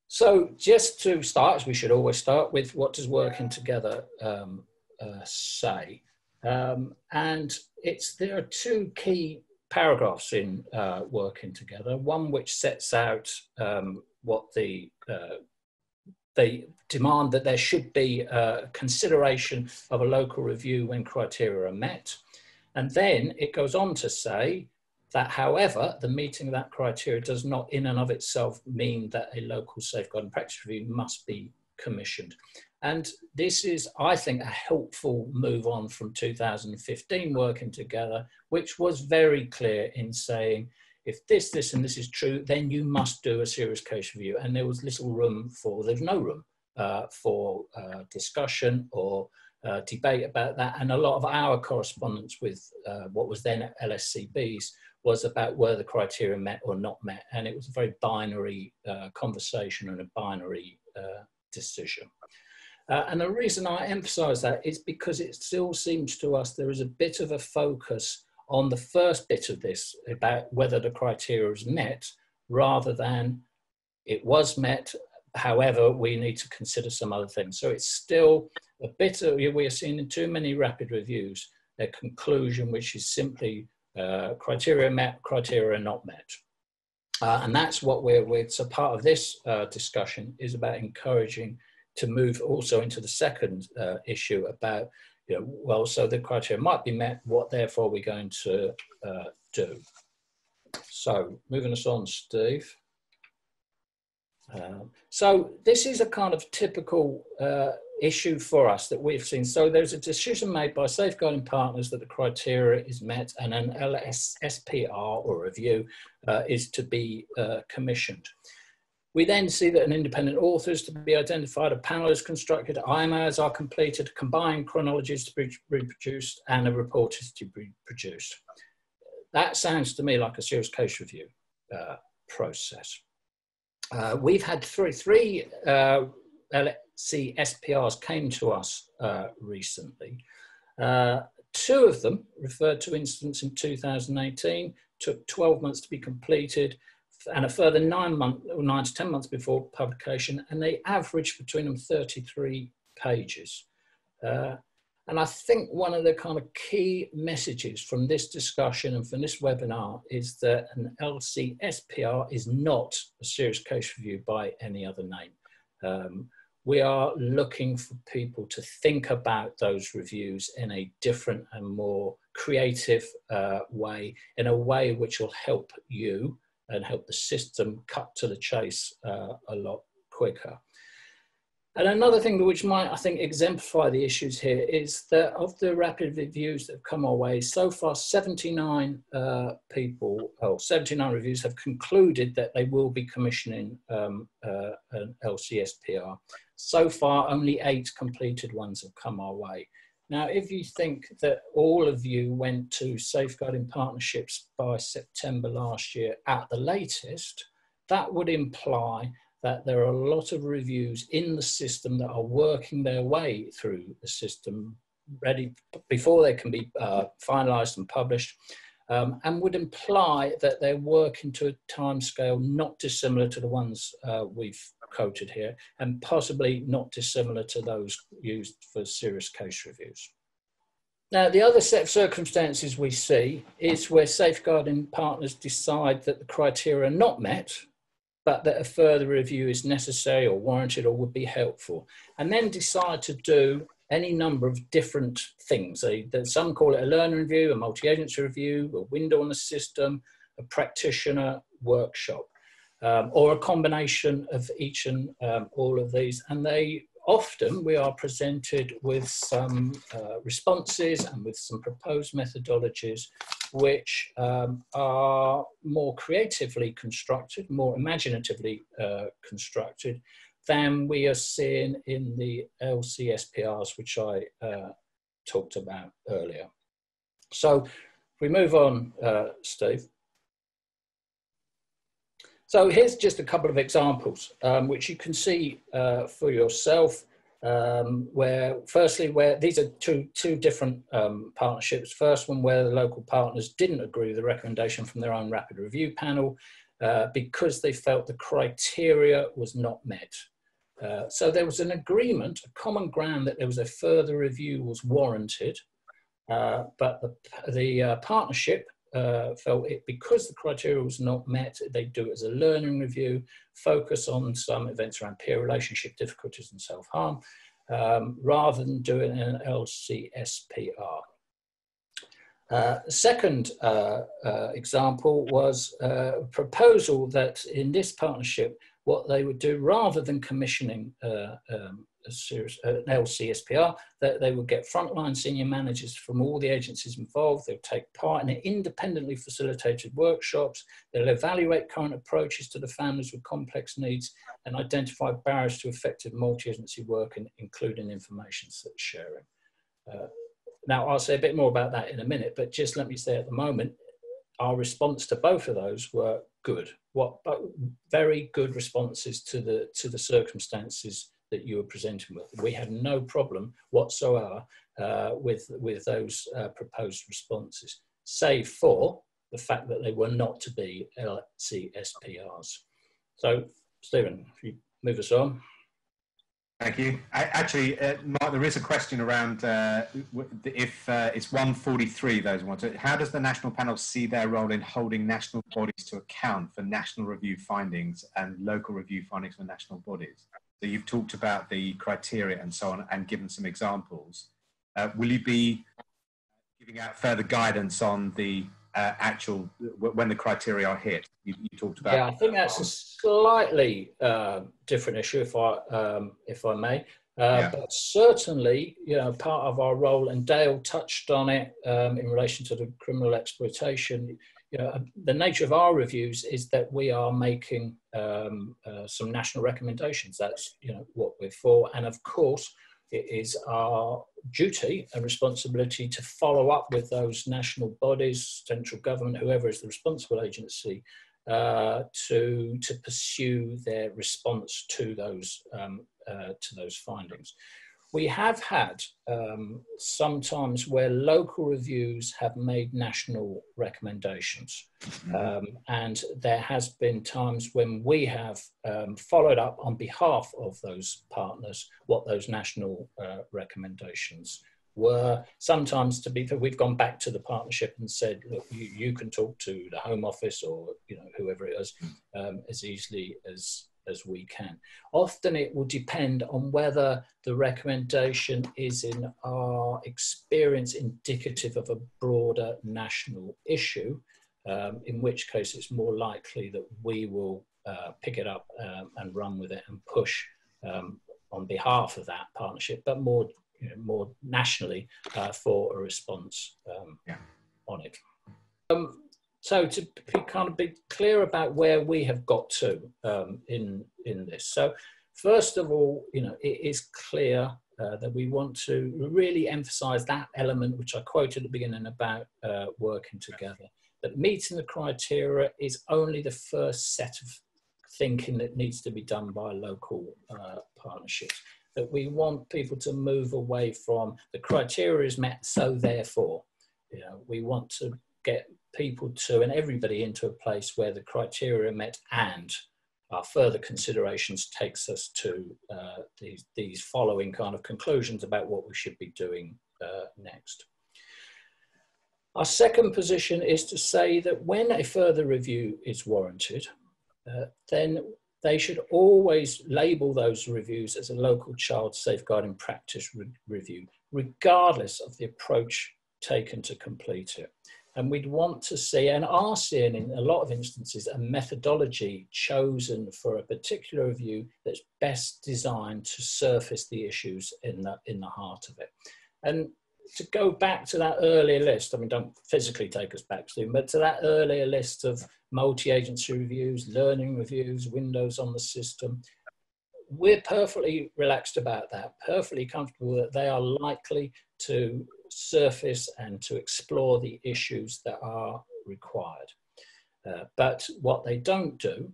So just to start, as we should always start with, what does working together um, uh, say? Um, and it's, there are two key paragraphs in uh, working together, one which sets out um, what the uh, They demand that there should be uh, consideration of a local review when criteria are met. And then it goes on to say that, however, the meeting of that criteria does not in and of itself mean that a local safeguarding practice review must be commissioned. And this is, I think, a helpful move on from two thousand fifteen working together, which was very clear in saying, if this, this, and this is true, then you must do a serious case review. And there was little room for, there's no room uh, for uh, discussion or uh, debate about that. And a lot of our correspondence with uh, what was then L S C Bs was about were the criteria met or not met. And it was a very binary uh, conversation and a binary uh, decision. Uh, and the reason I emphasize that is because it still seems to us there is a bit of a focus on the first bit of this about whether the criteria is met, rather than it was met, however, we need to consider some other things. So it's still a bit of, we are seeing in too many rapid reviews, a conclusion which is simply uh, criteria met, criteria not met. Uh, and that's what we're with. So part of this uh, discussion is about encouraging to move also into the second uh, issue about, you know, well, so the criteria might be met, what therefore are we going to uh, do? So moving us on, Steve. Um, so this is a kind of typical uh, issue for us that we've seen. So there's a decision made by safeguarding partners that the criteria is met and an L S S P R or review uh, is to be uh, commissioned. We then see that an independent author is to be identified, a panel is constructed, I M As are completed, combined chronologies to be reproduced, and a report is to be produced. That sounds to me like a serious case review uh, process. Uh, we've had three, three uh, L C S P Rs came to us uh, recently. Uh, two of them referred to incidents in two thousand eighteen, took twelve months to be completed, and a further nine month, or nine to ten months before publication, and they averaged between them thirty-three pages. Uh, and I think one of the kind of key messages from this discussion and from this webinar is that an L C S P R is not a serious case review by any other name. Um, we are looking for people to think about those reviews in a different and more creative uh, way, in a way which will help you and help the system cut to the chase uh, a lot quicker. And another thing which might, I think, exemplify the issues here is that of the rapid reviews that have come our way, so far seventy-nine uh, people, or oh, seventy-nine reviews have concluded that they will be commissioning um, uh, an L C S P R. So far, only eight completed ones have come our way. Now, if you think that all of you went to safeguarding partnerships by September last year at the latest, that would imply that there are a lot of reviews in the system that are working their way through the system ready before they can be uh, finalised and published, um, and would imply that they're working to a timescale not dissimilar to the ones uh, we've quoted here, and possibly not dissimilar to those used for serious case reviews. Now, the other set of circumstances we see is where safeguarding partners decide that the criteria are not met, but that a further review is necessary or warranted or would be helpful, and then decide to do any number of different things. They, they, some call it a learner review, a multi-agency review, a window on the system, a practitioner workshop, um, or a combination of each and um, all of these. And they often, we are presented with some uh, responses and with some proposed methodologies which um, are more creatively constructed, more imaginatively uh, constructed than we are seeing in the L C S P Rs, which I uh, talked about earlier. So we move on, uh, Steve. So here's just a couple of examples, um, which you can see uh, for yourself. Um, where firstly, where these are two, two different um, partnerships. First one where the local partners didn't agree with the recommendation from their own rapid review panel uh, because they felt the criteria was not met. Uh, so there was an agreement, a common ground that there was a further review was warranted, uh, but the, the uh, partnership Uh, felt it because the criteria was not met, they do it as a learning review, focus on some events around peer relationship difficulties and self-harm, um, rather than doing an L C S P R. Uh, second uh, uh, example was a proposal that in this partnership, what they would do rather than commissioning uh, um, a serious, an L C S P R, that they would get frontline senior managers from all the agencies involved, they'll take part in independently facilitated workshops, they'll evaluate current approaches to the families with complex needs and identify barriers to effective multi-agency work, and including information sharing. Uh, now, I'll say a bit more about that in a minute, but just let me say at the moment, our response to both of those were good. What, but very good responses to the, to the circumstances that you were presenting with. We had no problem whatsoever uh, with, with those uh, proposed responses, save for the fact that they were not to be L C S P Rs. So, Stephen, if you move us on. Thank you. I, actually, uh, Mark, there is a question around uh, if uh, it's one forty-three, those ones. How does the national panel see their role in holding national bodies to account for national review findings and local review findings for national bodies? So you've talked about the criteria and so on and given some examples. Uh, will you be giving out further guidance on the uh, actual, when the criteria are hit? You, you talked about. Yeah, I think that's a slightly uh, different issue, if I, um, if I may. Uh, yeah. But certainly, you know, part of our role, and Dale touched on it um, in relation to the criminal exploitation, you know, the nature of our reviews is that we are making um, uh, some national recommendations. That's, you know, what we're for. And of course, it is our duty and responsibility to follow up with those national bodies, central government, whoever is the responsible agency, uh, to, to pursue their response to those, um, uh, to those findings. We have had um, sometimes where local reviews have made national recommendations. Mm-hmm. um, and there has been times when we have um, followed up on behalf of those partners what those national uh, recommendations were. Sometimes to be, we've gone back to the partnership and said, look, you, you can talk to the Home Office or, you know, whoever it is um, as easily as as we can. Often it will depend on whether the recommendation is in our experience indicative of a broader national issue, um, in which case it's more likely that we will uh, pick it up um, and run with it and push um, on behalf of that partnership, but more, you know, more nationally uh, for a response um, yeah. on it. Um, so to be kind of be clear about where we have got to um, in, in this. So first of all, you know, it is clear uh, that we want to really emphasise that element which I quoted at the beginning about uh, working together. That meeting the criteria is only the first set of thinking that needs to be done by local uh, partnerships. That we want people to move away from the criteria is met, so therefore, you know, we want to get people to and everybody into a place where the criteria are met and our further considerations takes us to uh, these, these following kind of conclusions about what we should be doing uh, next. Our second position is to say that when a further review is warranted, uh, then they should always label those reviews as a local child safeguarding practice re review, regardless of the approach taken to complete it. And we'd want to see, and are seeing in a lot of instances, a methodology chosen for a particular review that's best designed to surface the issues in the, in the heart of it. And to go back to that earlier list, I mean, don't physically take us back soon, but to that earlier list of multi-agency reviews, learning reviews, windows on the system, we're perfectly relaxed about that, perfectly comfortable that they are likely to surface and to explore the issues that are required. Uh, but what they don't do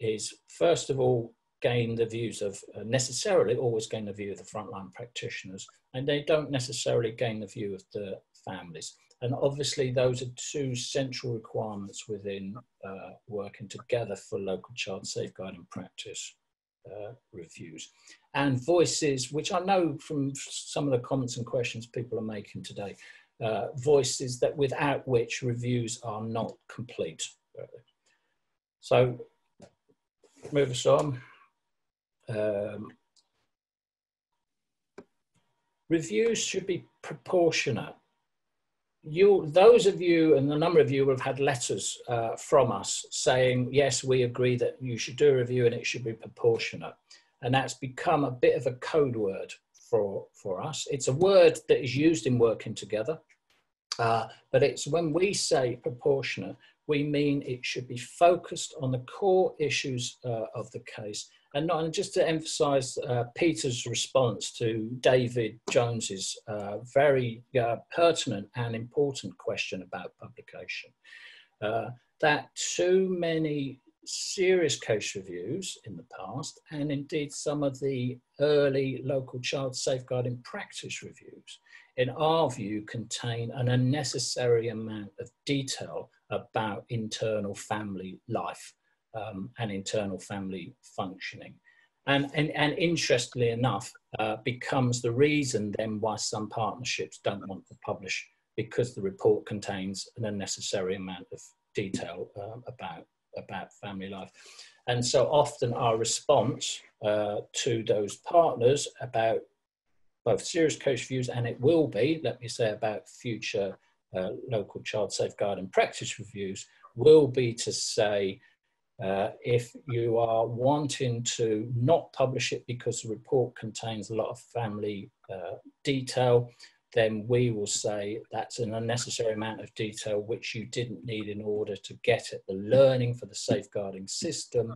is, first of all, gain the views of, uh, necessarily always gain the view of the frontline practitioners, and they don't necessarily gain the view of the families. And obviously those are two central requirements within uh, working together for local child safeguarding practice uh, reviews. And voices, which I know from some of the comments and questions people are making today, uh, voices that without which reviews are not complete. So move us on. Um, reviews should be proportionate. You, those of you, and a number of you have had letters uh, from us saying, yes, we agree that you should do a review and it should be proportionate. And that's become a bit of a code word for, for us. It's a word that is used in working together, uh, but it's when we say proportionate, we mean it should be focused on the core issues uh, of the case. And, not, and just to emphasise uh, Peter's response to David Jones's uh, very uh, pertinent and important question about publication, uh, that too many serious case reviews in the past, and indeed some of the early local child safeguarding practice reviews, in our view, contain an unnecessary amount of detail about internal family life. Um, and internal family functioning. And, and, and interestingly enough, uh, becomes the reason then why some partnerships don't want to publish, because the report contains an unnecessary amount of detail uh, about, about family life. And so often our response uh, to those partners about both serious case reviews, and it will be, let me say, about future uh, local child safeguarding practice reviews, will be to say, Uh, if you are wanting to not publish it because the report contains a lot of family uh, detail, then we will say that's an unnecessary amount of detail which you didn't need in order to get at the learning for the safeguarding system.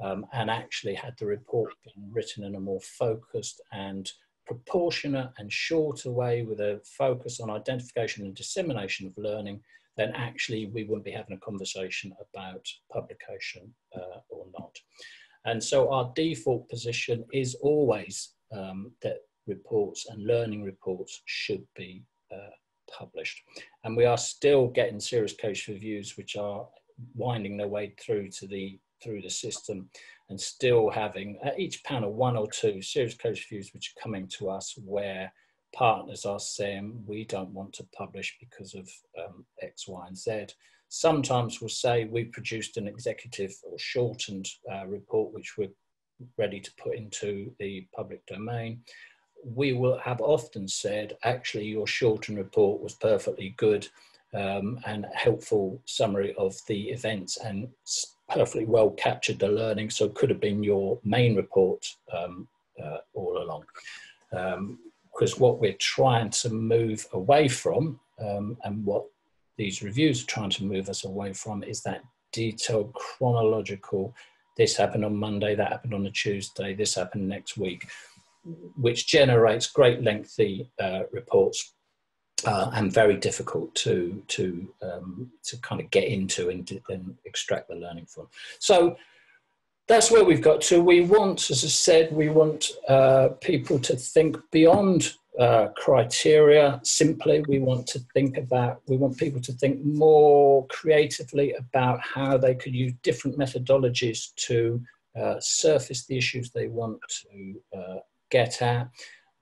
Um, and actually, had the report been written in a more focused and proportionate and shorter way with a focus on identification and dissemination of learning, then actually we wouldn't be having a conversation about publication uh, or not. And so our default position is always um, that reports and learning reports should be uh, published. And we are still getting serious case reviews which are winding their way through to the, through the system, and still having at each panel one or two serious case reviews which are coming to us where partners are saying we don't want to publish because of um, X, Y, and Z. Sometimes we'll say we produced an executive or shortened uh, report which we're ready to put into the public domain. We will have often said actually your shortened report was perfectly good um, and a helpful summary of the events and perfectly well captured the learning, so it could have been your main report um, uh, all along. Because um, what we're trying to move away from, um, and what these reviews are trying to move us away from, is that detailed chronological, this happened on Monday, that happened on a Tuesday, this happened next week, which generates great lengthy uh, reports uh, and very difficult to, to, um, to kind of get into and, and extract the learning from. So that's where we've got to. We want, as I said, we want uh, people to think beyond uh, criteria simply. We want to think about, we want people to think more creatively about how they could use different methodologies to uh, surface the issues they want to uh, get at.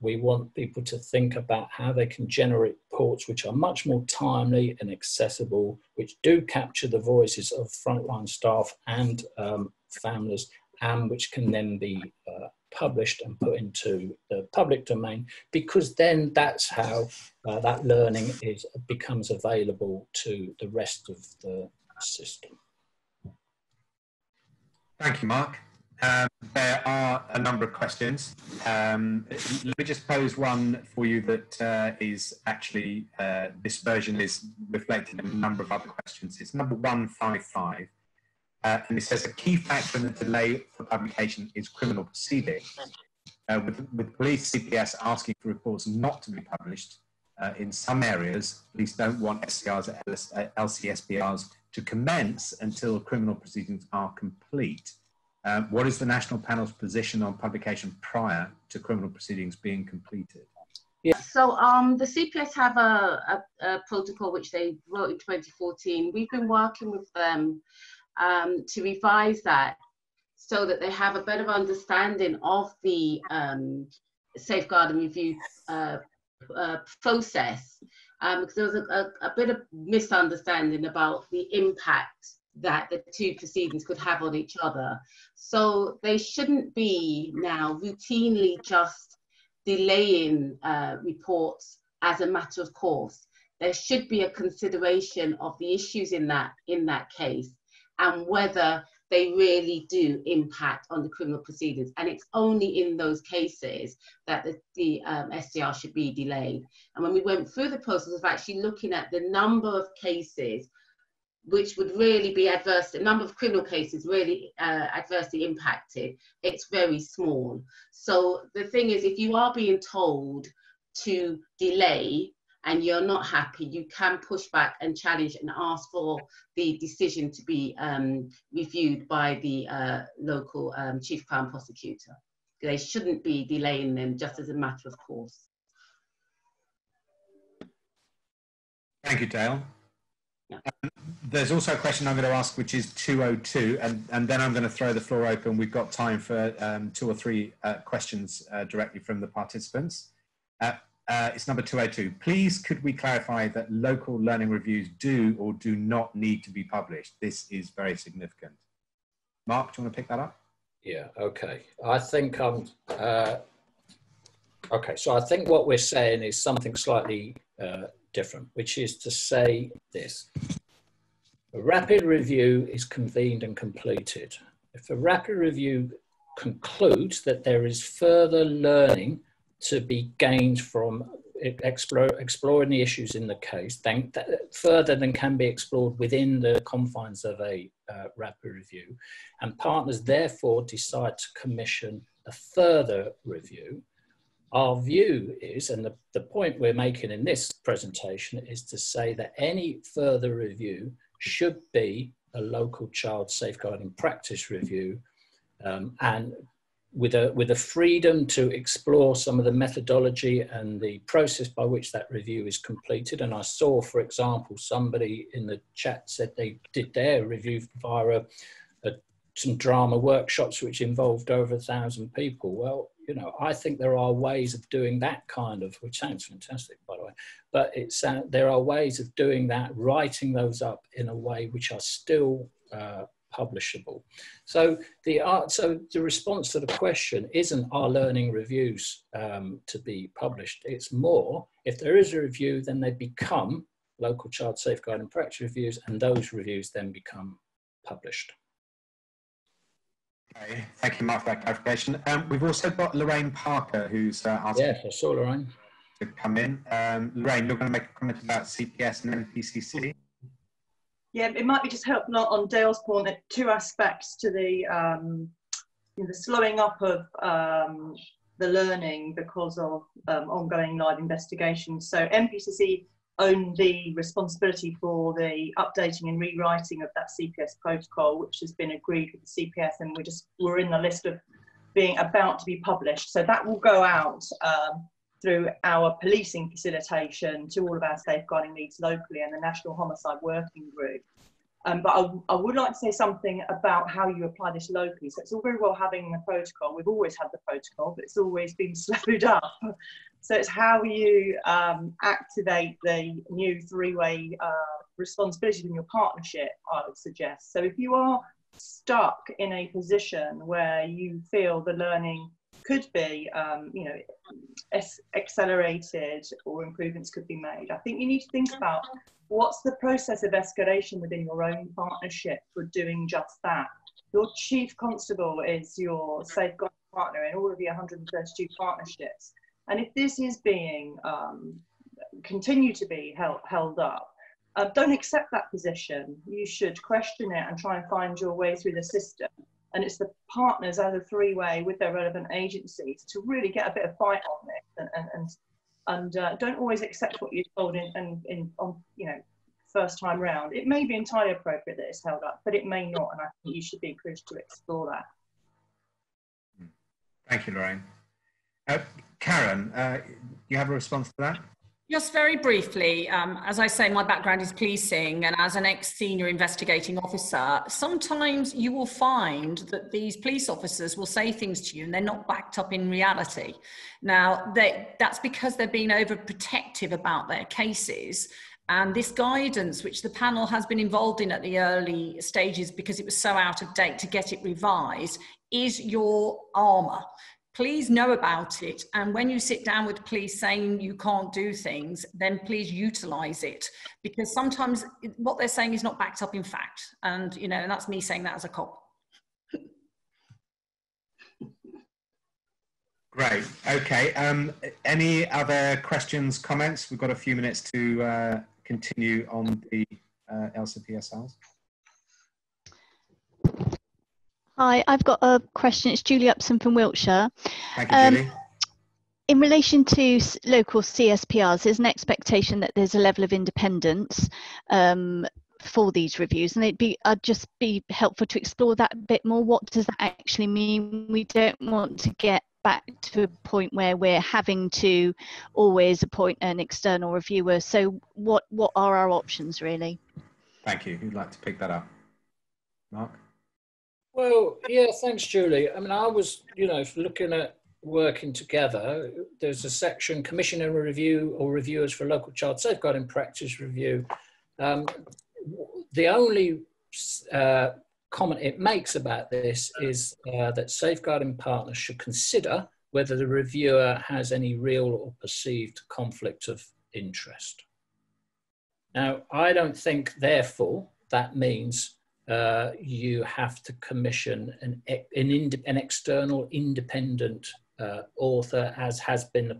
We want people to think about how they can generate reports which are much more timely and accessible, which do capture the voices of frontline staff and um, families, and which can then be uh, published and put into the public domain, because then that's how uh, that learning is becomes available to the rest of the system. Thank you, Mark. Um, there are a number of questions. Um, let me just pose one for you that uh, is actually, uh, this version is reflected in a number of other questions. It's number one five five, uh, and it says a key factor in the delay for publication is criminal proceedings, uh, with, with police C P S asking for reports not to be published uh, in some areas. Police don't want S C Rs or L C S P Rs to commence until criminal proceedings are complete. Uh, what is the national panel's position on publication prior to criminal proceedings being completed? Yeah. So um, the C P S have a, a, a protocol which they wrote in twenty fourteen. We've been working with them um, to revise that so that they have a better understanding of the um, safeguarding review uh, uh, process, um, because there was a, a, a bit of misunderstanding about the impact that the two proceedings could have on each other. So they shouldn't be now routinely just delaying uh, reports as a matter of course. There should be a consideration of the issues in that, in that case, and whether they really do impact on the criminal proceedings. And it's only in those cases that the, the um, S C R should be delayed. And when we went through the process of actually looking at the number of cases which would really be adverse, the number of criminal cases really uh, adversely impacted, it's very small. So the thing is, if you are being told to delay and you're not happy, you can push back and challenge and ask for the decision to be um, reviewed by the uh, local um, chief crime prosecutor. They shouldn't be delaying them just as a matter of course. Thank you, Dale. Um, there's also a question I'm going to ask, which is two oh two, and, and then I'm going to throw the floor open. We've got time for um, two or three uh, questions uh, directly from the participants. Uh, uh, it's number two oh two. Please could we clarify that local learning reviews do or do not need to be published? This is very significant. Mark, do you want to pick that up? Yeah, okay. I think I'm... Uh, okay, so I think what we're saying is something slightly... Uh, different, which is to say this. A rapid review is convened and completed. If a rapid review concludes that there is further learning to be gained from explore, exploring the issues in the case, then that further than can be explored within the confines of a uh, rapid review, and partners therefore decide to commission a further review, our view is, and the, the point we're making in this presentation is to say that any further review should be a local child safeguarding practice review, um, and with a, with a freedom to explore some of the methodology and the process by which that review is completed. And I saw, for example, somebody in the chat said they did their review via a, a, some drama workshops which involved over a thousand people. Well, you know, I think there are ways of doing that kind of, which sounds fantastic, by the way, but it's, uh, there are ways of doing that, writing those up in a way which are still uh, publishable. So the, uh, so the response to the question isn't our learning reviews um, to be published. It's more, if there is a review, then they become local child safeguarding practice reviews, and those reviews then become published. Okay, thank you, Mark, for that clarification. Um, we've also got Lorraine Parker, who's uh, asked yes, I saw Lorraine. to come in. Um, Lorraine, you're going to make a comment about C P S and M P C C. Yeah, it might be just helpful on Dale's point that two aspects to the um, you know, the slowing up of um, the learning because of um, ongoing live investigations. So M P C C own the responsibility for the updating and rewriting of that C P S protocol, which has been agreed with the C P S, and we're just we're in the list of being about to be published. So that will go out um, through our policing facilitation to all of our safeguarding leads locally and the National Homicide Working Group. Um, but I, I would like to say something about how you apply this locally. So it's all very well having the protocol. We've always had the protocol, but it's always been slowed up. So it's how you um, activate the new three-way uh, responsibility in your partnership, I would suggest. So if you are stuck in a position where you feel the learning could be, um, you know, accelerated or improvements could be made, I think you need to think about what's the process of escalation within your own partnership for doing just that. Your chief constable is your safeguarding partner in all of your one hundred thirty-two partnerships. And if this is being, um, continue to be held, held up, uh, don't accept that position. You should question it and try and find your way through the system. And it's the partners as a three-way with their relevant agencies to really get a bit of bite on this, and and, and, and uh, don't always accept what you're told in, in, in, on, you know, first time round. It may be entirely appropriate that it's held up, but it may not, and I think you should be encouraged to explore that. Thank you, Lorraine. Uh, Karen, uh, you have a response to that? Just very briefly, um, as I say, my background is policing, and as an ex-senior investigating officer, sometimes you will find that these police officers will say things to you and they're not backed up in reality. Now, they, that's because they're being overprotective about their cases. And this guidance, which the panel has been involved in at the early stages because it was so out of date to get it revised, is your armour. Please know about it, and when you sit down with police saying you can't do things, then please utilise it, because sometimes what they're saying is not backed up in fact, and you know, and that's me saying that as a cop. Great. Okay. Um, any other questions, comments? We've got a few minutes to uh, continue on the uh, L C P S Rs. Hi, I've got a question. It's Julie Upson from Wiltshire. Thank you, um, Julie. In relation to local C S P Rs, there's an expectation that there's a level of independence um, for these reviews, and it'd be, I'd just be helpful to explore that a bit more. What does that actually mean? We don't want to get back to a point where we're having to always appoint an external reviewer. So what, what are our options, really? Thank you. Who'd like to pick that up? Mark? Well, yeah, thanks, Julie. I mean, I was, you know, looking at working together. There's a section, commissioner review or reviewers for local child safeguarding practice review. Um, the only uh, comment it makes about this is uh, that safeguarding partners should consider whether the reviewer has any real or perceived conflict of interest. Now, I don't think, therefore, that means Uh, you have to commission an, an, ind an external independent uh, author, as has been the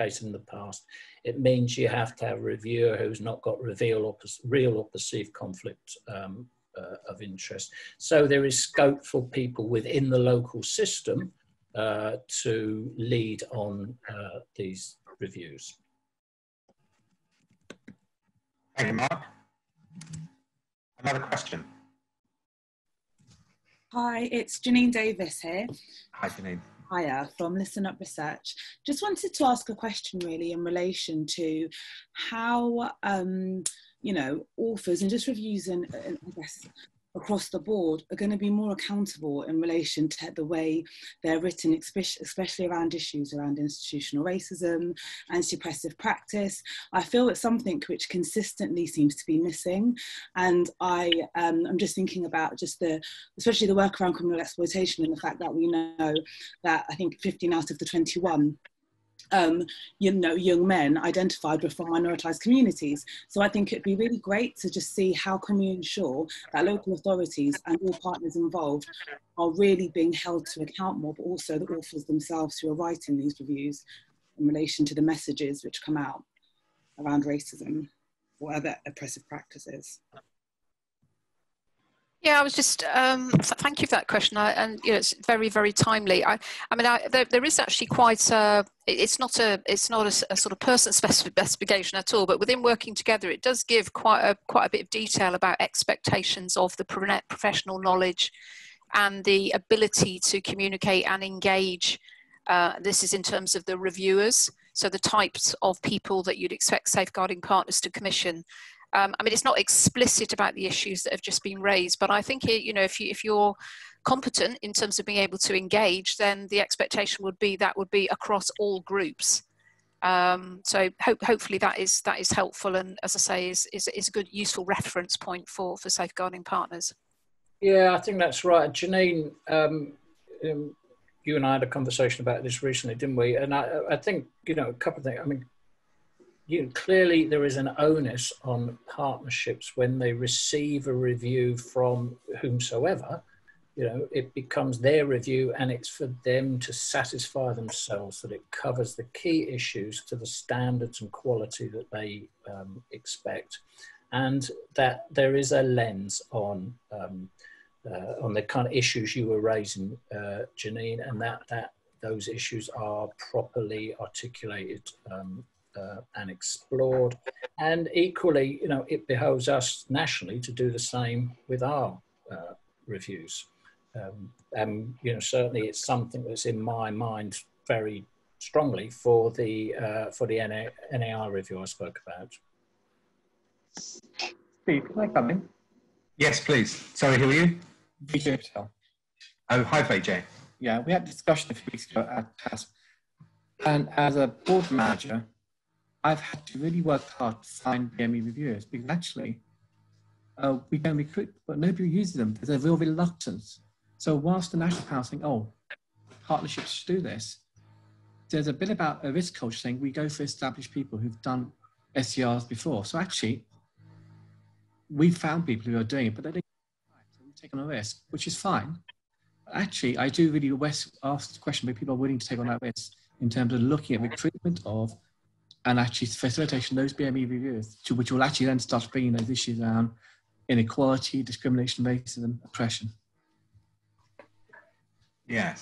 case in the past. It means you have to have a reviewer who's not got reveal or real or perceived conflict um, uh, of interest. So there is scope for people within the local system uh, to lead on uh, these reviews. Thank you, Mark. Another question. Hi, it's Janine Davis here. Hi, Janine. Hiya, from Listen Up Research. Just wanted to ask a question really in relation to how, um, you know, authors and just reviews and, and I guess across the board are going to be more accountable in relation to the way they're written, especially around issues around institutional racism and suppressive practice. I feel it's something which consistently seems to be missing, and I, um, I'm just thinking about just the, especially the work around criminal exploitation, and the fact that we know that I think fifteen out of the twenty-one Um, you know, young men identified with minoritized communities. So I think it'd be really great to just see how can we ensure that local authorities and all partners involved are really being held to account more, but also the authors themselves who are writing these reviews in relation to the messages which come out around racism or other oppressive practices. Yeah, I was just, um, thank you for that question. I, and you know, it's very, very timely. I, I mean, I, there, there is actually quite a, it's not a, it's not a, a sort of person-specific investigation at all, but within working together, it does give quite a, quite a bit of detail about expectations of the professional knowledge and the ability to communicate and engage. Uh, this is in terms of the reviewers. So the types of people that you'd expect safeguarding partners to commission. Um, I mean, it's not explicit about the issues that have just been raised, but I think, it, you know, if, you, if you're competent in terms of being able to engage, then the expectation would be that would be across all groups. Um, so hope, hopefully that is, that is helpful and, as I say, is, is, is a good, useful reference point for, for safeguarding partners. Yeah, I think that's right. Janine, um, um, you and I had a conversation about this recently, didn't we? And I, I think, you know, a couple of things, I mean, You know, clearly there is an onus on partnerships when they receive a review from whomsoever, you know, it becomes their review and it's for them to satisfy themselves that it covers the key issues to the standards and quality that they um, expect, and that there is a lens on um, uh, on the kind of issues you were raising, uh, Janine, and that, that those issues are properly articulated um, Uh, and explored, and equally, you know, it behoves us nationally to do the same with our uh, reviews. Um, and you know, certainly, it's something that's in my mind very strongly for the uh, for the N A I review I spoke about. Steve, can I come in? Yes, please. Sorry, who are you? Vijay Patel. Oh, hi, Vijay. Yeah, we had a discussion a few weeks ago at T A S, and as a board manager, I've had to really work hard to find B M E reviewers, because actually uh, we can recruit, but nobody uses them. There's a real reluctance. So whilst the National Panel saying, oh, partnerships should do this, there's a bit about a risk culture saying we go for established people who've done S C Rs before. So actually, we found people who are doing it, but they didn't take on a risk, which is fine. But actually, I do really ask the question whether people are willing to take on that risk in terms of looking at recruitment of and actually facilitation those B M E reviewers, to which will actually then start bringing those issues down: inequality, discrimination, racism, oppression. Yes.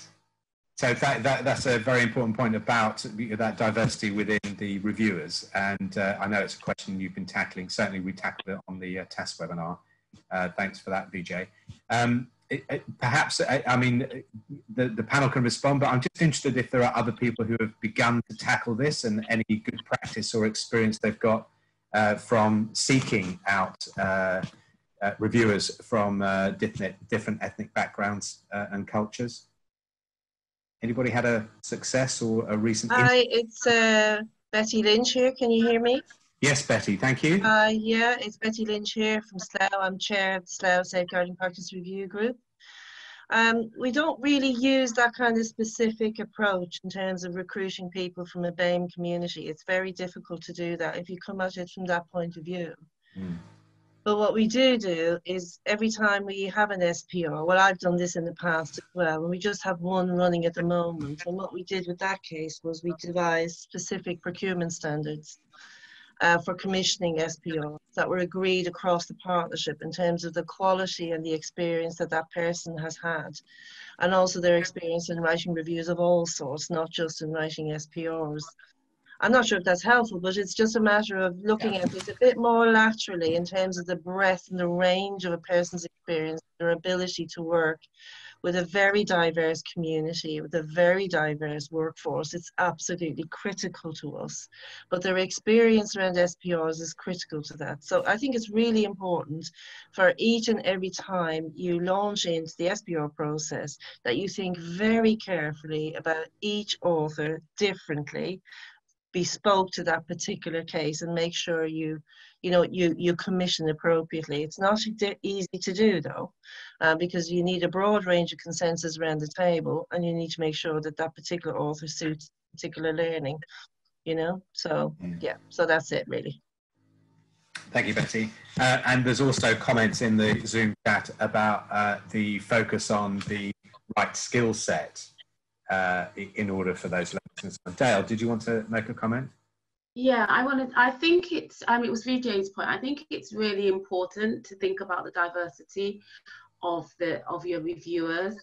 So that, that, that's a very important point about that diversity within the reviewers. And uh, I know it's a question you've been tackling. Certainly we tackled it on the uh, T A S webinar. Uh, thanks for that, Vijay. Um, It, it, perhaps, I, I mean, the, the panel can respond, but I'm just interested if there are other people who have begun to tackle this and any good practice or experience they've got uh, from seeking out uh, uh, reviewers from uh, different, different ethnic backgrounds uh, and cultures. Anybody had a success or a recent... Hi, it's uh, Betty Lynch here. Can you hear me? Yes, Betty, thank you. Uh, yeah, it's Betty Lynch here from Slough. I'm chair of the Slough Safeguarding Practice Review Group. Um, we don't really use that kind of specific approach in terms of recruiting people from a B A M E community. It's very difficult to do that if you come at it from that point of view. Mm. But what we do do is every time we have an S P R, well, I've done this in the past as well, and we just have one running at the moment. And what we did with that case was we devised specific procurement standards Uh, for commissioning S P Os that were agreed across the partnership in terms of the quality and the experience that that person has had, and also their experience in writing reviews of all sorts, not just in writing S P Os. I'm not sure if that's helpful, but it's just a matter of looking yeah. at this a bit more laterally in terms of the breadth and the range of a person's experience, their ability to work with a very diverse community, with a very diverse workforce. It's absolutely critical to us. But their experience around S P Rs is critical to that. So I think it's really important for each and every time you launch into the S P R process that you think very carefully about each author differently, bespoke to that particular case, and make sure you, you know, you, you commission appropriately. It's not easy to do though, uh, because you need a broad range of consensus around the table, and you need to make sure that that particular author suits particular learning, you know. So yeah, yeah so that's it really. Thank you, Betty. Uh, and there's also comments in the Zoom chat about uh, the focus on the right skill set uh, in order for those lessons. Dale, did you want to make a comment? Yeah, I wanted, I think it's, I mean, it was Vijay's point. I think it's really important to think about the diversity of the of your reviewers,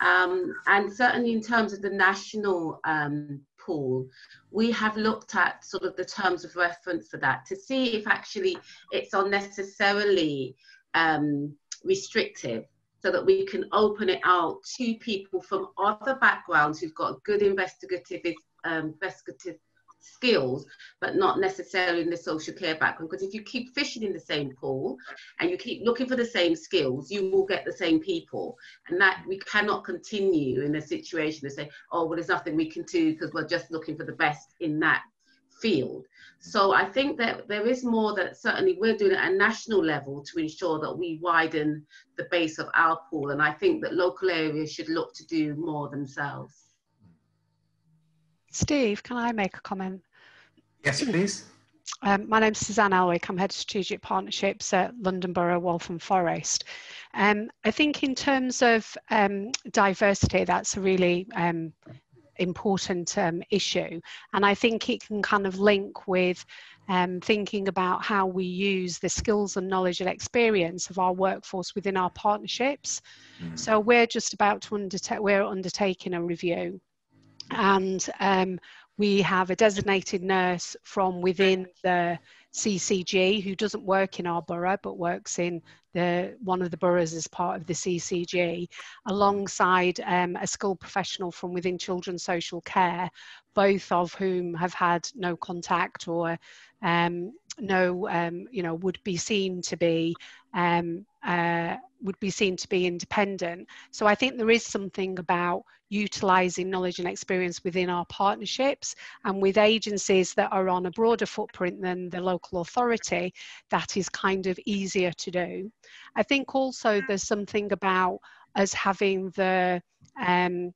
um, and certainly in terms of the national um, pool, we have looked at sort of the terms of reference for that to see if actually it's unnecessarily um, restrictive, so that we can open it out to people from other backgrounds who've got good investigative um, investigative skills, but not necessarily in the social care background. Because if you keep fishing in the same pool and you keep looking for the same skills, you will get the same people, and that we cannot continue in a situation to say, oh well, there's nothing we can do because we're just looking for the best in that field. So I think that there is more that certainly we're doing at a national level to ensure that we widen the base of our pool, and I think that local areas should look to do more themselves. Steve, can I make a comment? Yes, please. Um, my name's Suzanne Alwick. I'm Head of Strategic Partnerships at London Borough, Waltham Forest. Um, I think in terms of um, diversity, that's a really um, important um, issue. And I think it can kind of link with um, thinking about how we use the skills and knowledge and experience of our workforce within our partnerships. Mm-hmm. So we're just about to undertake, we're undertaking a review. And um, we have a designated nurse from within the C C G who doesn't work in our borough but works in the one of the boroughs as part of the C C G, alongside um, a skilled professional from within children's social care, both of whom have had no contact or um, no, um, you know, would be seen to be um, uh, would be seen to be independent. So I think there is something about utilising knowledge and experience within our partnerships, and with agencies that are on a broader footprint than the local authority, that is kind of easier to do. I think also there's something about us having the um,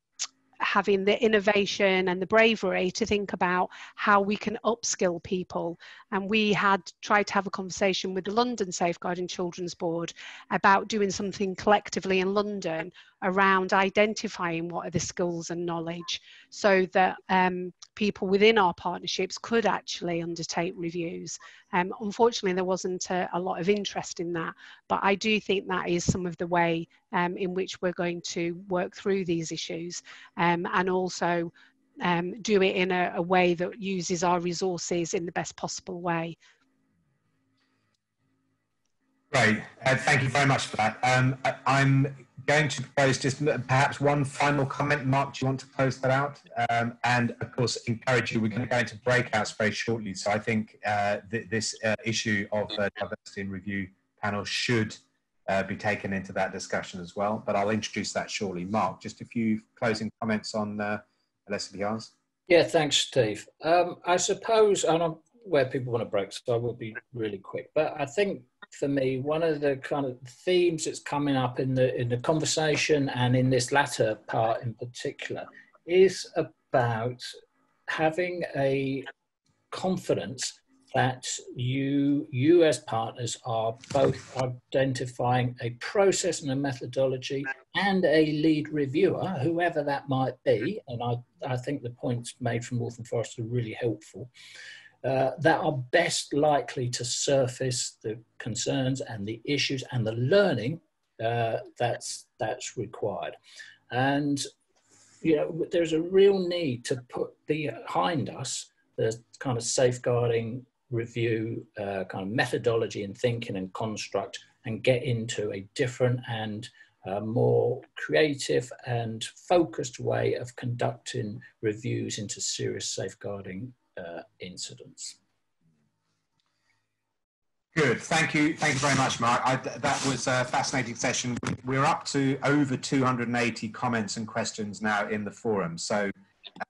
having the innovation and the bravery to think about how we can upskill people. And we had tried to have a conversation with the London Safeguarding Children's Board about doing something collectively in London around identifying what are the skills and knowledge, so that um, people within our partnerships could actually undertake reviews. Um, unfortunately, there wasn't a, a lot of interest in that, but I do think that is some of the way um, in which we're going to work through these issues, um, and also um, do it in a, a way that uses our resources in the best possible way. Great, uh, thank you very much for that. Um, I, I'm going to propose just perhaps one final comment. Mark, do you want to close that out? Um, and of course, encourage you, we're going to go into breakouts very shortly. So I think uh, th this uh, issue of the diversity and review panel should uh, be taken into that discussion as well. But I'll introduce that shortly. Mark, just a few closing comments on uh, L C S P Rs. Yeah, thanks, Steve. Um, I suppose, and I'm where people want to break, so I will be really quick. But I think for me, one of the kind of themes that's coming up in the in the conversation and in this latter part in particular is about having a confidence that you you as partners are both identifying a process and a methodology and a lead reviewer, whoever that might be. And I, I think the points made from Waltham Forest are really helpful. Uh, that are best likely to surface the concerns and the issues and the learning uh, that's that's required. And you know, there's a real need to put behind us the kind of safeguarding review uh, kind of methodology and thinking and construct, and get into a different and uh, more creative and focused way of conducting reviews into serious safeguarding Uh, incidents. Good, thank you, thank you very much, Mark. I, th that was a fascinating session. We're up to over two hundred and eighty comments and questions now in the forum, so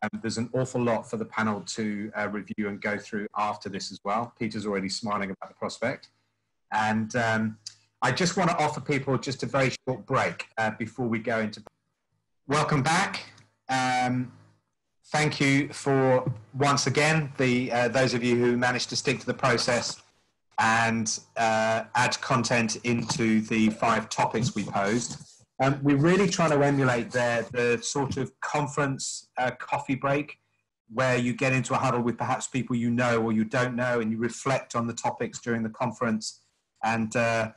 um, there's an awful lot for the panel to uh, review and go through after this as well. Peter's already smiling about the prospect, and um, I just want to offer people just a very short break uh, before we go into. Welcome back. Um, Thank you for, once again, the uh, those of you who managed to stick to the process and uh, add content into the five topics we posed. Um, we're really trying to emulate the, the sort of conference uh, coffee break where you get into a huddle with perhaps people you know or you don't know, and you reflect on the topics during the conference. And uh,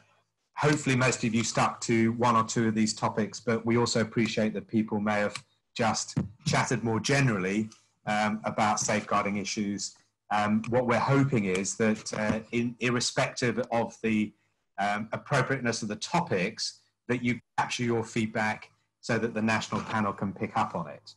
hopefully most of you stuck to one or two of these topics, but we also appreciate that people may have just chatted more generally um, about safeguarding issues. Um, what we're hoping is that uh, in, irrespective of the um, appropriateness of the topics, that you capture your feedback so that the national panel can pick up on it.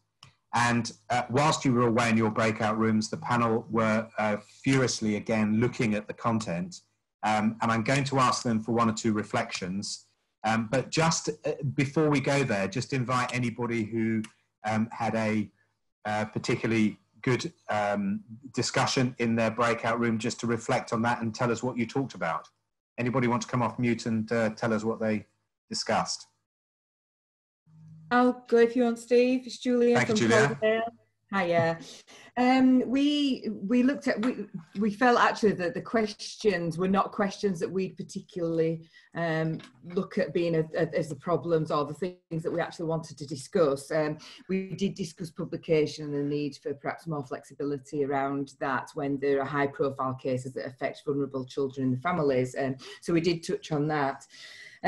And uh, whilst you were away in your breakout rooms, the panel were uh, furiously again looking at the content. Um, and I'm going to ask them for one or two reflections. Um, but just uh, before we go there, just invite anybody who Um, had a uh, particularly good um, discussion in their breakout room just to reflect on that and tell us what you talked about. Anybody want to come off mute and uh, tell us what they discussed? I'll go if you want, Steve. It's Julia. Thank you, Julia. Hiya. Um, we, we looked at, we, we felt actually that the questions were not questions that we'd particularly um, look at being a, a, as the problems or the things that we actually wanted to discuss. Um, we did discuss publication and the need for perhaps more flexibility around that when there are high profile cases that affect vulnerable children in the families. Um, so we did touch on that.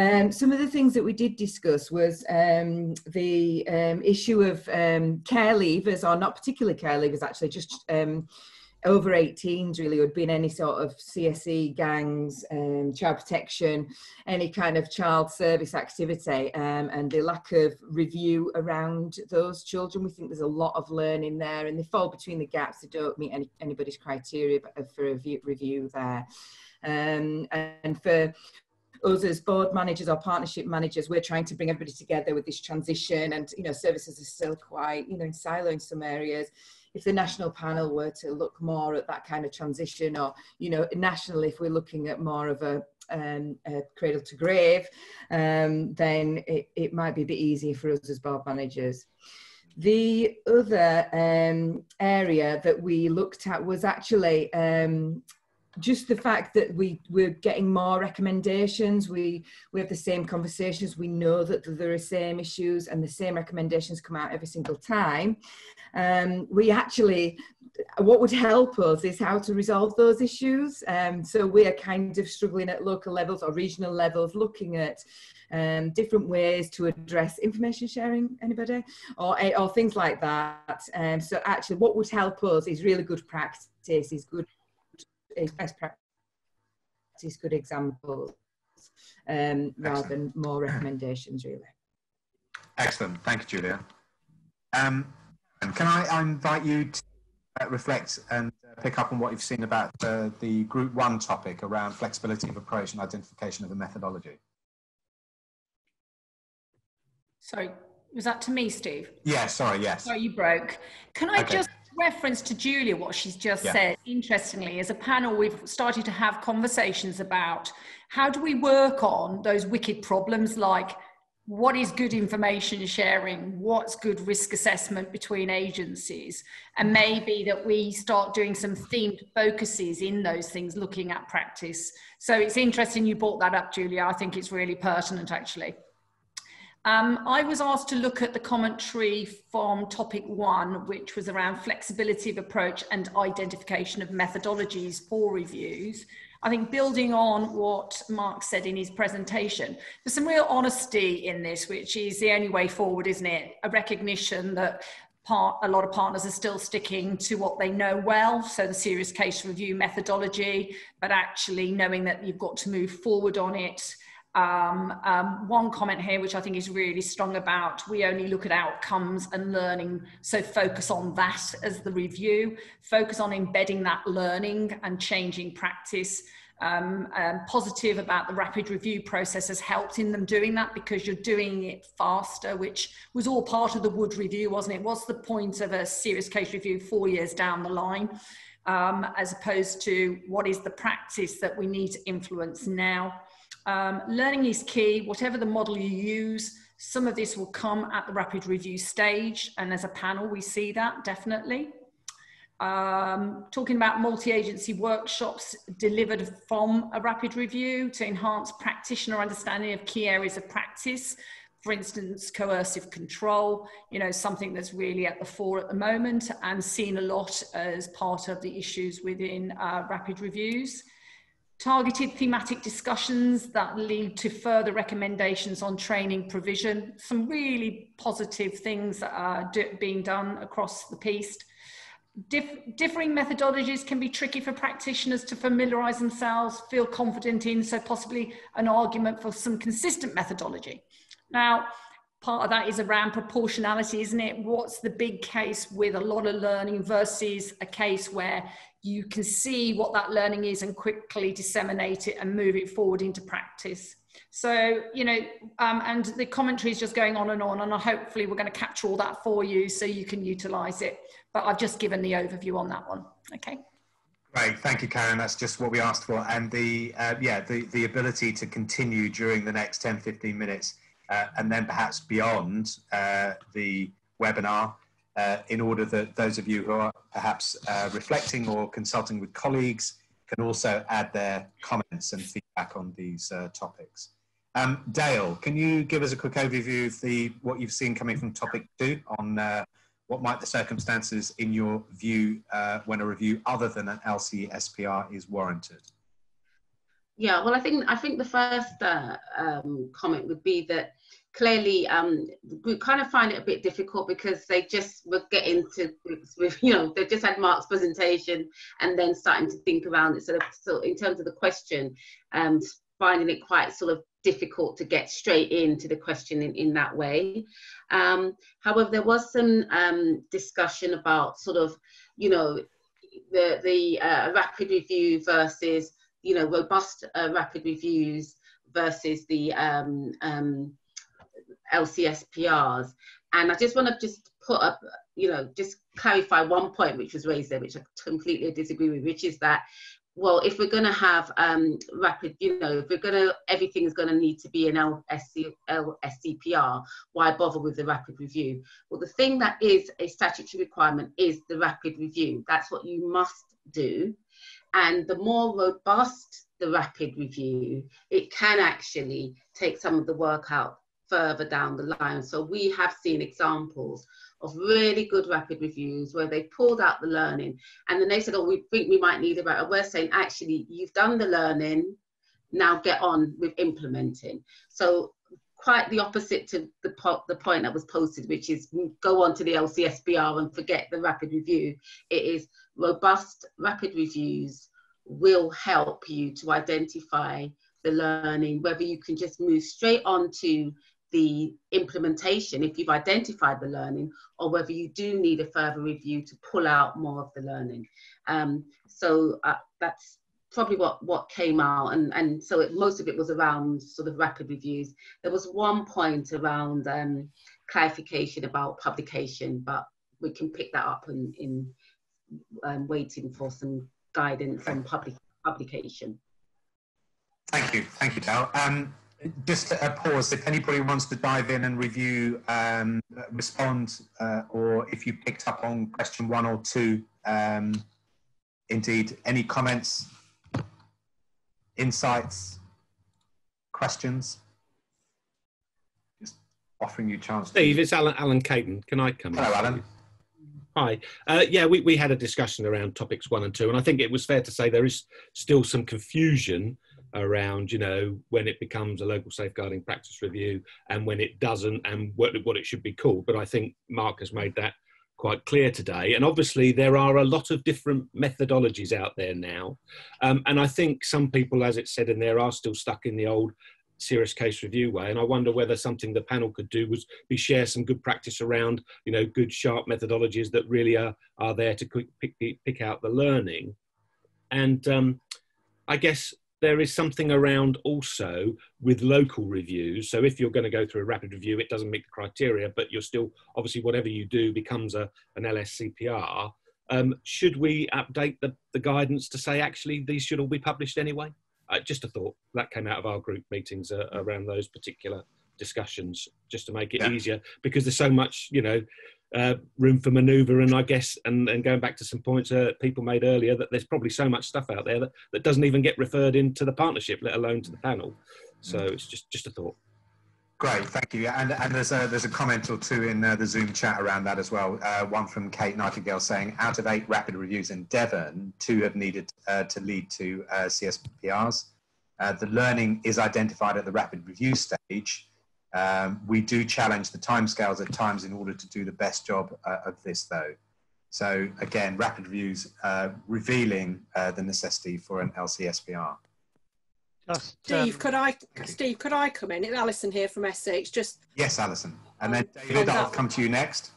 Um, some of the things that we did discuss was um, the um, issue of um, care leavers, or not particularly care leavers actually, just um, over eighteens really, would be in any sort of C S E, gangs, um, child protection, any kind of child service activity, um, and the lack of review around those children. We think there's a lot of learning there and they fall between the gaps, they don't meet any, anybody's criteria for review, review there. Um, and for us as board managers or partnership managers, we're trying to bring everybody together with this transition, and you know, services are still quite, you know, in silo in some areas. If the national panel were to look more at that kind of transition, or you know, nationally, if we're looking at more of a, um, a cradle to grave, um, then it, it might be a bit easier for us as board managers. The other um, area that we looked at was actually um, just the fact that we, we're getting more recommendations, we, we have the same conversations, we know that there are the same issues and the same recommendations come out every single time. Um, we actually, what would help us is how to resolve those issues. Um, so we are kind of struggling at local levels or regional levels, looking at um, different ways to address information sharing, anybody, or, or things like that. Um, so actually what would help us is really good practice, is good is best practice, good examples, um, rather than more recommendations, really. Excellent. Thank you, Julia. Um, and can I invite you to uh, reflect and uh, pick up on what you've seen about uh, the group one topic around flexibility of approach and identification of a methodology? Sorry, was that to me, Steve? Yeah, sorry, yes. Sorry, you broke. Can I okay. just reference to Julia what she's just yeah. said? Interestingly, as a panel we've started to have conversations about how do we work on those wicked problems, like what is good information sharing, what's good risk assessment between agencies, and maybe that we start doing some themed focuses in those things, looking at practice. So it's interesting you brought that up, Julia. I think it's really pertinent actually. Um, I was asked to look at the commentary from topic one, which was around flexibility of approach and identification of methodologies for reviews. I think building on what Mark said in his presentation, there's some real honesty in this, which is the only way forward, isn't it? A recognition that part, a lot of partners are still sticking to what they know well, so the serious case review methodology, but actually knowing that you've got to move forward on it. Um, um, one comment here, which I think is really strong about, we only look at outcomes and learning, so focus on that as the review, focus on embedding that learning and changing practice. Um, um, positive about the rapid review process has helped in them doing that, because you're doing it faster, which was all part of the Wood review, wasn't it? What's the point of a serious case review four years down the line, um, as opposed to what is the practice that we need to influence now? Um, learning is key, whatever the model you use, Some of this will come at the rapid review stage, and as a panel we see that definitely. Um, talking about multi-agency workshops delivered from a rapid review to enhance practitioner understanding of key areas of practice, for instance, coercive control, you know, something that's really at the fore at the moment and seen a lot as part of the issues within uh, rapid reviews. Targeted thematic discussions that lead to further recommendations on training provision, some really positive things that are do being done across the piece. Dif differing methodologies can be tricky for practitioners to familiarise themselves, feel confident in, so possibly an argument for some consistent methodology. Now, part of that is around proportionality, isn't it? What's the big case with a lot of learning versus a case where you can see what that learning is and quickly disseminate it and move it forward into practice. So, you know, um, and the commentary is just going on and on, and hopefully we're going to capture all that for you so you can utilise it. But I've just given the overview on that one. Okay. Great. Thank you, Karen. That's just what we asked for. And the, uh, yeah, the, the ability to continue during the next ten, fifteen minutes uh, and then perhaps beyond uh, the webinar uh, in order that those of you who are perhaps uh, reflecting or consulting with colleagues can also add their comments and feedback on these uh, topics. Um, Dale, can you give us a quick overview of the, what you've seen coming from topic two on uh, what might the circumstances in your view uh, when a review other than an L C S P R is warranted? Yeah, well, I think, I think the first uh, um, comment would be that clearly um, we kind of find it a bit difficult because they just were getting to, you know, they've just had Mark's presentation and then starting to think around it. So, so in terms of the question, um, finding it quite sort of difficult to get straight into the question in, in that way. Um, however, there was some um, discussion about sort of, you know, the, the uh, rapid review versus, you know, robust uh, rapid reviews versus the um, um, L C S P Rs. And I just want to just put up, you know, just clarify one point which was raised there, which I completely disagree with, which is that, well, if we're going to have um, rapid, you know, if we're going to, everything's going to need to be an L S C P R, why bother with the rapid review? Well, the thing that is a statutory requirement is the rapid review. That's what you must do. And the more robust the rapid review, it can actually take some of the work out further down the line. So we have seen examples of really good rapid reviews where they pulled out the learning and then they said, oh, we think we might need a better. We're saying, actually, you've done the learning, now get on with implementing. So quite the opposite to the, po the point that was posted, which is go on to the L C S B R and forget the rapid review. It is robust rapid reviews will help you to identify the learning, whether you can just move straight on to the implementation if you've identified the learning, or whether you do need a further review to pull out more of the learning. Um, so uh, that's probably what, what came out, and, and so it, most of it was around sort of rapid reviews. There was one point around um, clarification about publication, but we can pick that up in, in um, waiting for some guidance on public, publication. Thank you, thank you, Dale. Um, Just a pause, if anybody wants to dive in and review, um, respond, uh, or if you picked up on question one or two, um, indeed, any comments, insights, questions? Just offering you a chance. Steve, to... it's Alan, Alan Caton. Can I come in? Hello, Alan. Hi. Uh, yeah, we, we had a discussion around topics one and two, and I think it was fair to say there is still some confusion around, you know, when it becomes a local safeguarding practice review and when it doesn't, and what, what it should be called. But I think Mark has made that quite clear today. And obviously there are a lot of different methodologies out there now. Um, and I think some people, as it's said in there, are still stuck in the old serious case review way. And I wonder whether something the panel could do was be share some good practice around, you know, good sharp methodologies that really are, are there to quick pick, pick out the learning. And um, I guess, there is something around also with local reviews. So if you're going to go through a rapid review, it doesn't meet the criteria, but you're still, obviously whatever you do becomes a, an L S C P R. Um, should we update the, the guidance to say, actually, these should all be published anyway? Uh, just a thought that came out of our group meetings uh, around those particular discussions, just to make it yeah. easier, because there's so much, you know, uh, room for manoeuvre. And I guess, and, and going back to some points uh, people made earlier, that there's probably so much stuff out there that, that doesn't even get referred into the partnership, let alone to the panel. So it's just, just a thought. Great, thank you. And, and there's, a, there's a comment or two in uh, the Zoom chat around that as well. Uh, one from Kate Nightingale saying, out of eight rapid reviews in Devon, two have needed uh, to lead to uh, C S P Rs. Uh, the learning is identified at the rapid review stage. Um, we do challenge the timescales at times in order to do the best job uh, of this, though. So again, rapid reviews uh, revealing uh, the necessity for an L C S P R. Steve, could I, Steve, could I come in? It's Alison here from Essex. Just yes, Alison, and then David, I'll come to you next.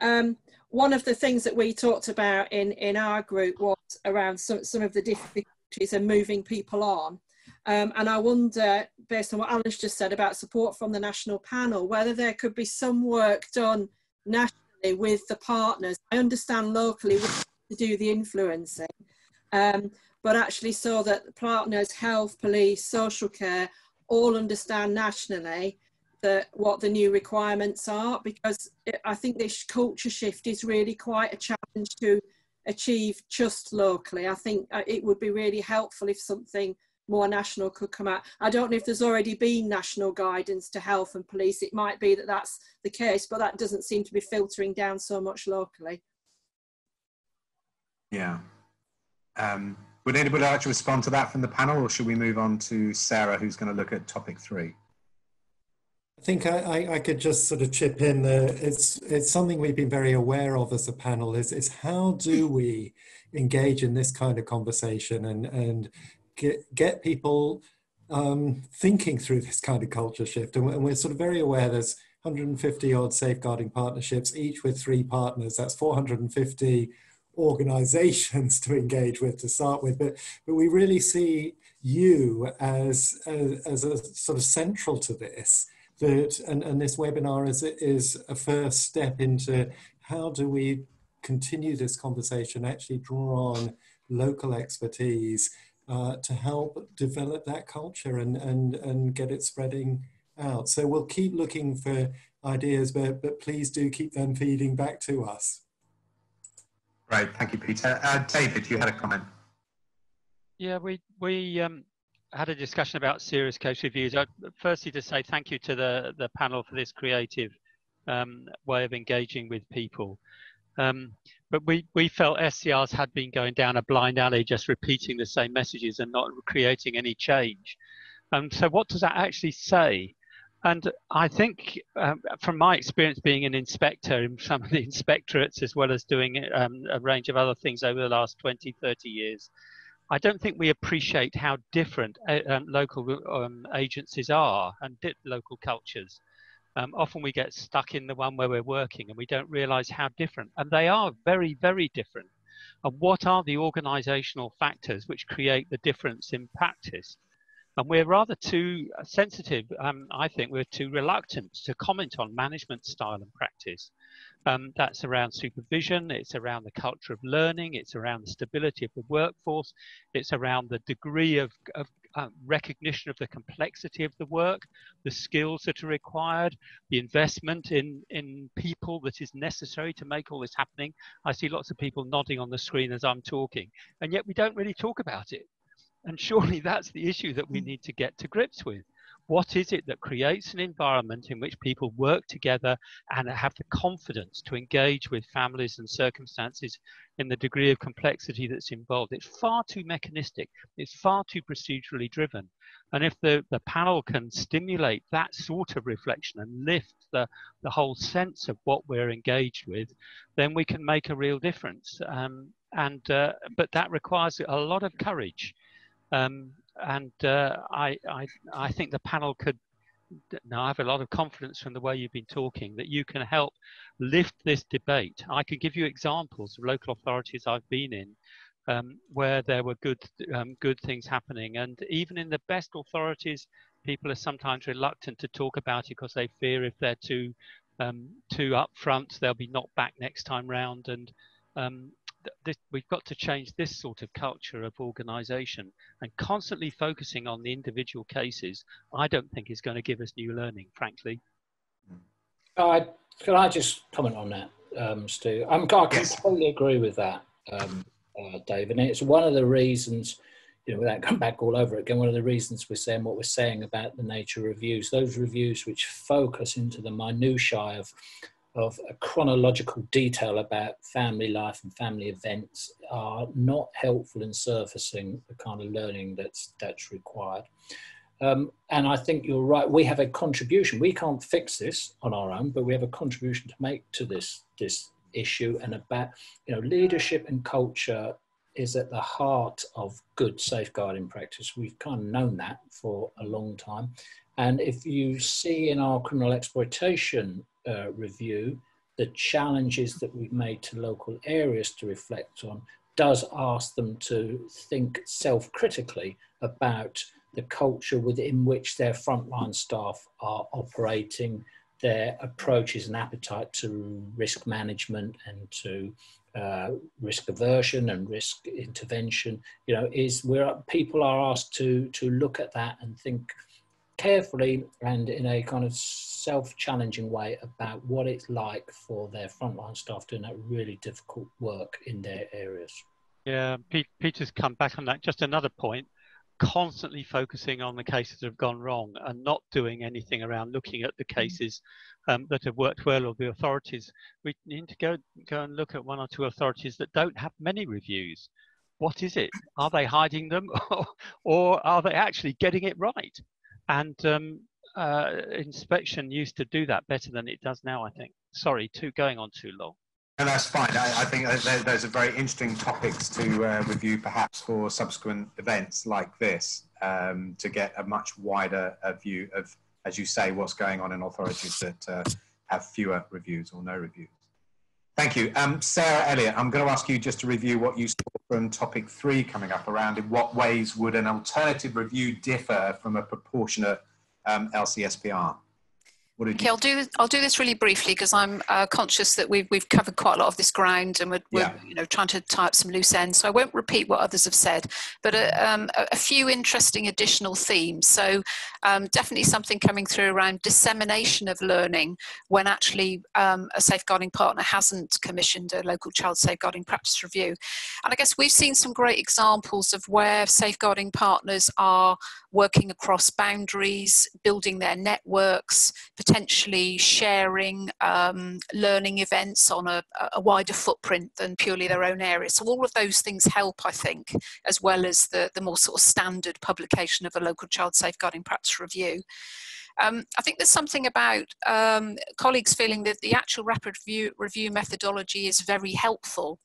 Um, one of the things that we talked about in in our group was around some some of the difficulties in moving people on, um, and I wonder, based on what Alan's just said about support from the national panel, whether there could be some work done nationally with the partners. I understand locally we have to do the influencing. Um, but actually so that partners, health, police, social care, all understand nationally that what the new requirements are, because I think this culture shift is really quite a challenge to achieve just locally. I think it would be really helpful if something more national could come out. I don't know if there's already been national guidance to health and police. It might be that that's the case, but that doesn't seem to be filtering down so much locally. Yeah. Um, Would anybody like to respond to that from the panel, or should we move on to Sarah, who's going to look at topic three? I think I, I could just sort of chip in there. It's, it's something we've been very aware of as a panel is, is how do we engage in this kind of conversation and, and get, get people um, thinking through this kind of culture shift. And we're, and we're sort of very aware there's one hundred fifty odd safeguarding partnerships, each with three partners. That's four hundred fifty organizations to engage with to start with, but but we really see you as as, as a sort of central to this, that and, and this webinar is is a first step into how do we continue this conversation, actually draw on local expertise uh, to help develop that culture and and and get it spreading out. So we'll keep looking for ideas, but but please do keep them feeding back to us. Right, thank you, Peter. Uh, David, you had a comment. Yeah, we we um, had a discussion about serious case reviews. I'd firstly to say thank you to the the panel for this creative um, way of engaging with people. Um, but we we felt S C Rs had been going down a blind alley, just repeating the same messages and not creating any change. Um, so what does that actually say? And I think um, from my experience being an inspector in some of the inspectorates, as well as doing um, a range of other things over the last twenty, thirty years, I don't think we appreciate how different uh, um, local um, agencies are and di local cultures. Um, often we get stuck in the one where we're working and we don't realise how different. And they are very, very different. And what are the organisational factors which create the difference in practice? And we're rather too sensitive, um, I think we're too reluctant to comment on management style and practice. Um, that's around supervision, it's around the culture of learning, it's around the stability of the workforce, it's around the degree of, of uh, recognition of the complexity of the work, the skills that are required, the investment in, in people that is necessary to make all this happening. I see lots of people nodding on the screen as I'm talking, and yet we don't really talk about it. And surely that's the issue that we need to get to grips with. What is it that creates an environment in which people work together and have the confidence to engage with families and circumstances in the degree of complexity that's involved? It's far too mechanistic. It's far too procedurally driven. And if the, the panel can stimulate that sort of reflection and lift the, the whole sense of what we're engaged with, then we can make a real difference. Um, and uh, but that requires a lot of courage. Um, and uh, I, I, I think the panel could, now I have a lot of confidence from the way you've been talking, that you can help lift this debate. I can give you examples of local authorities I've been in um, where there were good, um, good things happening. And even in the best authorities, people are sometimes reluctant to talk about it because they fear if they're too, um, too upfront, they'll be knocked back next time round. And um, this, we've got to change this sort of culture of organisation, and constantly focusing on the individual cases, I don't think is going to give us new learning, frankly. Uh, can I just comment on that, um, Stu? I'm, I completely agree with that, um, uh, Dave. And it's one of the reasons, you know, without going back all over again, one of the reasons we're saying what we're saying about the nature of reviews, those reviews which focus into the minutiae of of a chronological detail about family life and family events are not helpful in surfacing the kind of learning that's that's required. Um, and I think you're right, we have a contribution. We can't fix this on our own, but we have a contribution to make to this this issue, and about, you know, leadership and culture is at the heart of good safeguarding practice. We've kind of known that for a long time. And if you see in our criminal exploitation Uh, review, the challenges that we've made to local areas to reflect on does ask them to think self-critically about the culture within which their frontline staff are operating, their approaches and appetite to risk management and to uh, risk aversion and risk intervention. You know, is where people are asked to to look at that and think carefully and in a kind of self-challenging way about what it's like for their frontline staff doing that really difficult work in their areas. Yeah, Peter's come back on that. Just another point, constantly focusing on the cases that have gone wrong and not doing anything around looking at the cases um, that have worked well, or the authorities. We need to go, go and look at one or two authorities that don't have many reviews. What is it? Are they hiding them or are they actually getting it right? And um, uh, inspection used to do that better than it does now, I think. Sorry, too going on too long. No, that's fine. I, I think those are very interesting topics to uh, review, perhaps for subsequent events like this, um, to get a much wider uh, view of, as you say, what's going on in authorities that uh, have fewer reviews or no reviews. Thank you. Um, Sarah Elliott, I'm going to ask you just to review what you saw from topic three coming up around in what ways would an alternative review differ from a proportionate um, L C S P R? What did you... Okay, I'll do, I'll do this really briefly because I'm uh, conscious that we've, we've covered quite a lot of this ground, and we're, yeah. we're you know, trying to tie up some loose ends. So I won't repeat what others have said, but a, um, a few interesting additional themes. So um, definitely something coming through around dissemination of learning when actually um, a safeguarding partner hasn't commissioned a local child safeguarding practice review. And I guess we've seen some great examples of where safeguarding partners are working across boundaries, building their networks, potentially sharing um, learning events on a, a wider footprint than purely their own area. So all of those things help, I think, as well as the, the more sort of standard publication of a local child safeguarding practice review. Um, I think there's something about um, colleagues feeling that the actual rapid review, review methodology is very helpful.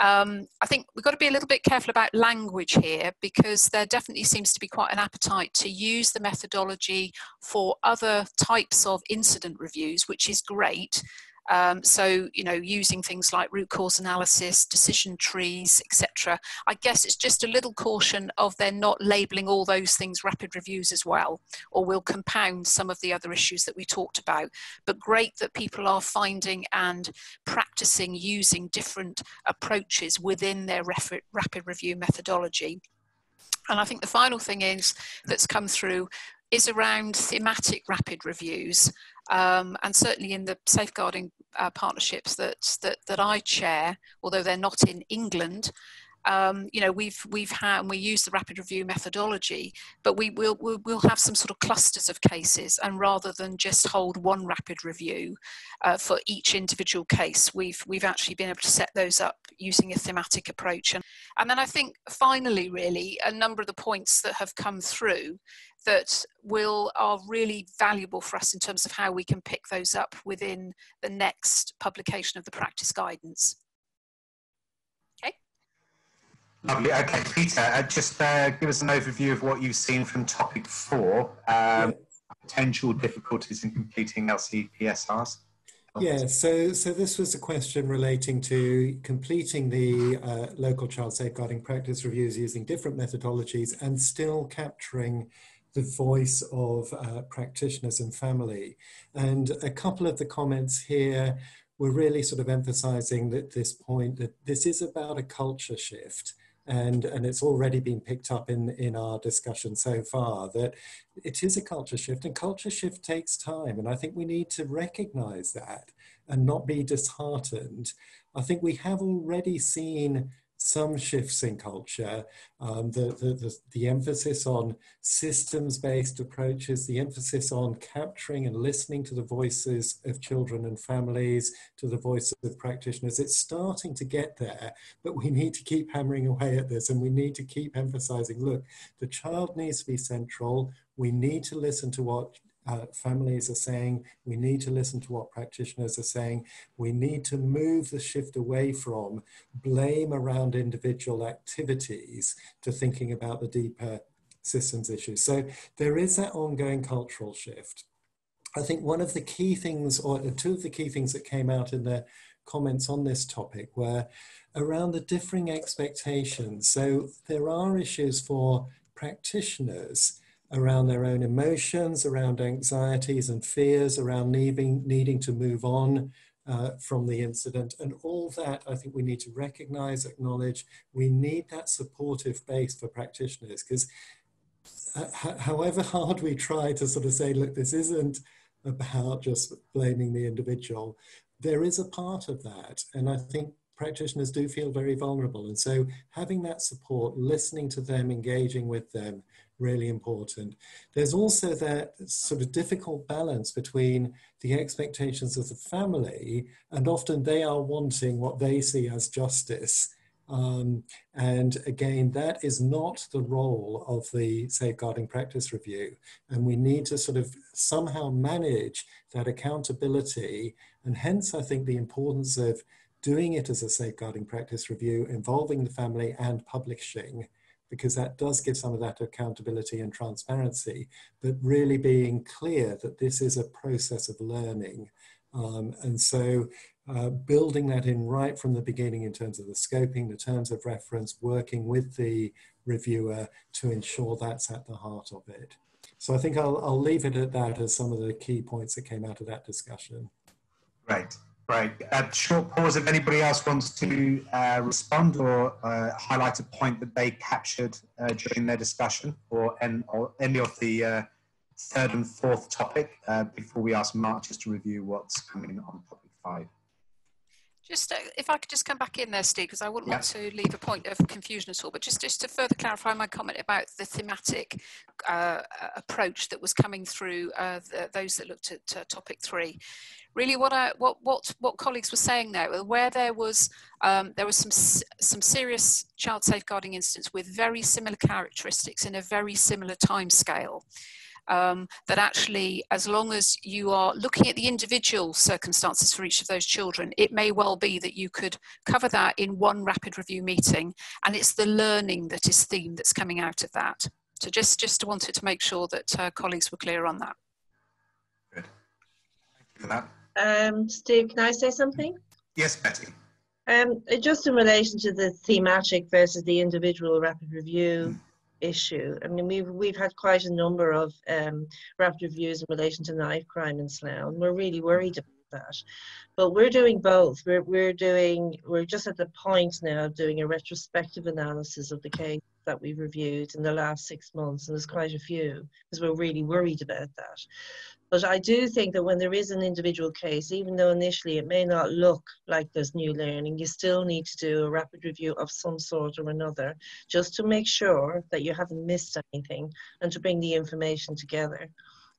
Um, I think we've got to be a little bit careful about language here, because there definitely seems to be quite an appetite to use the methodology for other types of incident reviews, which is great. Um, so, you know, using things like root cause analysis, decision trees, et cetera. I guess it's just a little caution of then not labelling all those things rapid reviews as well, or we'll compound some of the other issues that we talked about. But great that people are finding and practicing using different approaches within their rapid review methodology. And I think the final thing is that's come through is around thematic rapid reviews. Um, and certainly in the safeguarding uh, partnerships that, that that I chair, although they're not in England, um, you know, we've we've had and we use the rapid review methodology, but we will we'll, we'll have some sort of clusters of cases, and rather than just hold one rapid review uh, for each individual case, we've we've actually been able to set those up using a thematic approach. And and then I think finally, really, a number of the points that have come through that will are really valuable for us in terms of how we can pick those up within the next publication of the practice guidance. Okay. Lovely. Okay, Peter, uh, just uh, give us an overview of what you've seen from topic four, um, potential difficulties in completing L C P S Rs. Yeah, so, so this was a question relating to completing the uh, local child safeguarding practice reviews using different methodologies and still capturing the voice of uh, practitioners and family. And a couple of the comments here we're really sort of emphasizing that this point that this is about a culture shift. And, and it's already been picked up in, in our discussion so far, that it is a culture shift, and culture shift takes time. And I think we need to recognize that and not be disheartened. I think we have already seen some shifts in culture, um, the, the, the, the emphasis on systems-based approaches, the emphasis on capturing and listening to the voices of children and families, to the voices of practitioners. It's starting to get there, but we need to keep hammering away at this, and we need to keep emphasizing, look, the child needs to be central. We need to listen to what Uh, families are saying, we need to listen to what practitioners are saying, we need to move the shift away from blame around individual activities to thinking about the deeper systems issues. So there is that ongoing cultural shift. I think one of the key things, or two of the key things that came out in the comments on this topic were around the differing expectations. So there are issues for practitioners around their own emotions, around anxieties and fears, around needing, needing to move on uh, from the incident. And all that, I think we need to recognize, acknowledge. We need that supportive base for practitioners, because uh, however hard we try to sort of say, look, this isn't about just blaming the individual, there is a part of that. And I think practitioners do feel very vulnerable. And so having that support, listening to them, engaging with them, really important. There's also that sort of difficult balance between the expectations of the family, and often they are wanting what they see as justice. Um, and again, that is not the role of the Safeguarding Practice Review. And we need to sort of somehow manage that accountability. And hence, I think the importance of doing it as a Safeguarding Practice Review, involving the family and publishing, because that does give some of that accountability and transparency, but really being clear that this is a process of learning. Um, and so uh, building that in right from the beginning in terms of the scoping, the terms of reference, working with the reviewer to ensure that's at the heart of it. So I think I'll, I'll leave it at that as some of the key points that came out of that discussion. Right, right. Uh, short pause if anybody else wants to uh, respond or uh, highlight a point that they captured uh, during their discussion, or, and, or any of the uh, third and fourth topic uh, before we ask Mark just to review what's coming on topic five. Just uh, if I could just come back in there, Steve, because I wouldn't yeah. want to leave a point of confusion at all, but just, just to further clarify my comment about the thematic uh, approach that was coming through uh, the, those that looked at uh, topic three. Really, what, I, what what what colleagues were saying there, where there was um, there was some some serious child safeguarding incidents with very similar characteristics in a very similar time scale. Um, that actually, as long as you are looking at the individual circumstances for each of those children, it may well be that you could cover that in one rapid review meeting, and it's the learning that is theme that's coming out of that. So just just wanted to make sure that uh, colleagues were clear on that. Good. Thank you for that. Um, Steve, can I say something? Yes, Betty. Um, just in relation to the thematic versus the individual rapid review issue, I mean, we've, we've had quite a number of um, rapid reviews in relation to knife crime in Slough, and we're really worried about that. But we're doing both. We're, we're doing, we're just at the point now of doing a retrospective analysis of the case that we've reviewed in the last six months, and there's quite a few, because we're really worried about that. But I do think that when there is an individual case, even though initially it may not look like there's new learning, you still need to do a rapid review of some sort or another, just to make sure that you haven't missed anything and to bring the information together.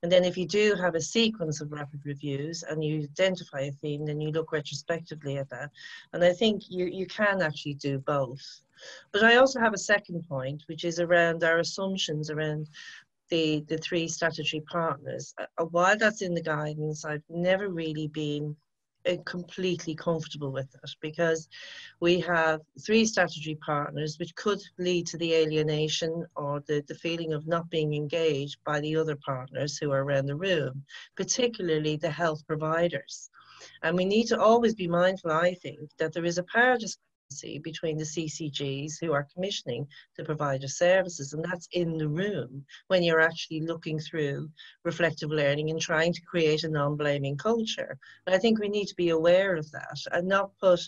And then if you do have a sequence of rapid reviews and you identify a theme, then you look retrospectively at that. And I think you, you can actually do both. But I also have a second point, which is around our assumptions around the, the three statutory partners. Uh, while that's in the guidance, I've never really been uh, completely comfortable with it, because we have three statutory partners, which could lead to the alienation or the, the feeling of not being engaged by the other partners who are around the room, particularly the health providers. And we need to always be mindful, I think, that there is a power discussion between the C C Gs who are commissioning the provider services, and that's in the room when you're actually looking through reflective learning and trying to create a non-blaming culture. But I think we need to be aware of that and not put,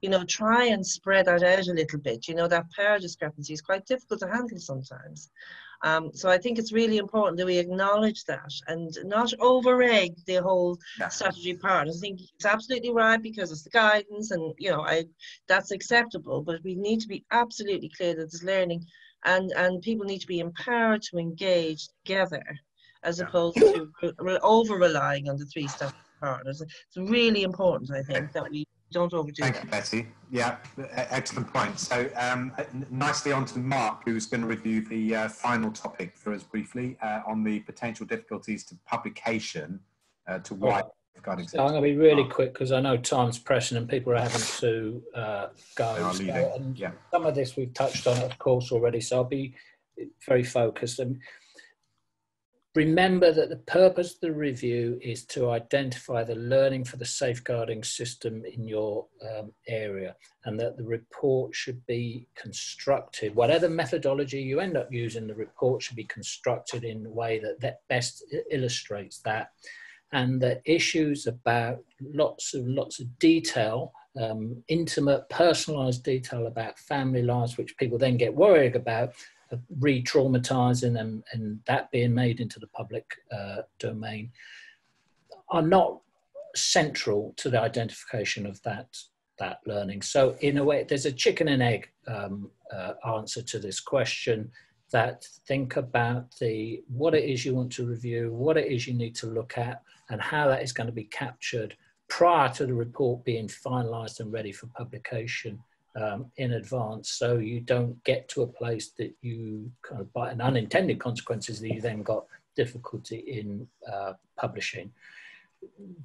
you know, try and spread that out a little bit. You know, that power discrepancy is quite difficult to handle sometimes. Um, so I think it's really important that we acknowledge that and not over-egg the whole yeah. strategy part. I think it's absolutely right because it's the guidance and, you know, I, that's acceptable, but we need to be absolutely clear that it's learning and, and people need to be empowered to engage together as yeah. opposed to over-relying on the three step partners. It's really important, I think, that we don't overdo Thank that. You, Betty. Yeah, excellent point. So um, nicely on to Mark, who's going to review the uh, final topic for us briefly uh, on the potential difficulties to publication uh, to wide safeguarding. So I'm going to be really Mark. quick because I know time's pressing and people are having to uh, go. So, and yeah. some of this we've touched on, of course, already, so I'll be very focused. And remember that the purpose of the review is to identify the learning for the safeguarding system in your um, area, and that the report should be constructed. Whatever methodology you end up using, the report should be constructed in a way that, that best illustrates that. And the issues about lots and lots of detail, um, intimate, personalised detail about family lives, which people then get worried about, re-traumatizing and, and that being made into the public uh, domain are not central to the identification of that that learning. So in a way, there's a chicken and egg um, uh, answer to this question. That think about the what it is you want to review, what it is you need to look at, and how that is going to be captured prior to the report being finalized and ready for publication. Um, in advance, so you don't get to a place that you kind of by an unintended consequences that you then got difficulty in uh, publishing.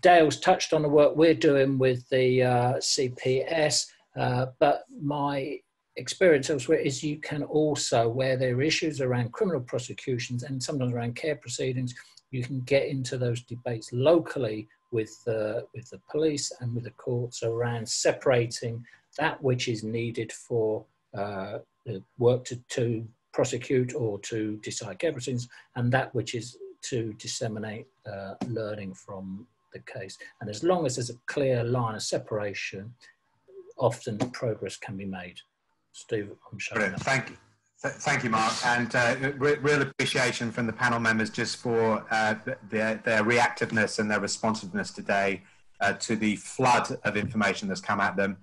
Dale's touched on the work we're doing with the uh, C P S, uh, but my experience elsewhere is you can also, where there are issues around criminal prosecutions and sometimes around care proceedings, you can get into those debates locally with the, with the police and with the courts around separating that which is needed for uh, the work to, to prosecute or to decide care proceedings, and that which is to disseminate uh, learning from the case. And as long as there's a clear line of separation, often progress can be made. Steve, I'm sure. Brilliant. Thank you. Th thank you, Mark. And uh, re real appreciation from the panel members just for uh, their, their reactiveness and their responsiveness today uh, to the flood of information that's come at them.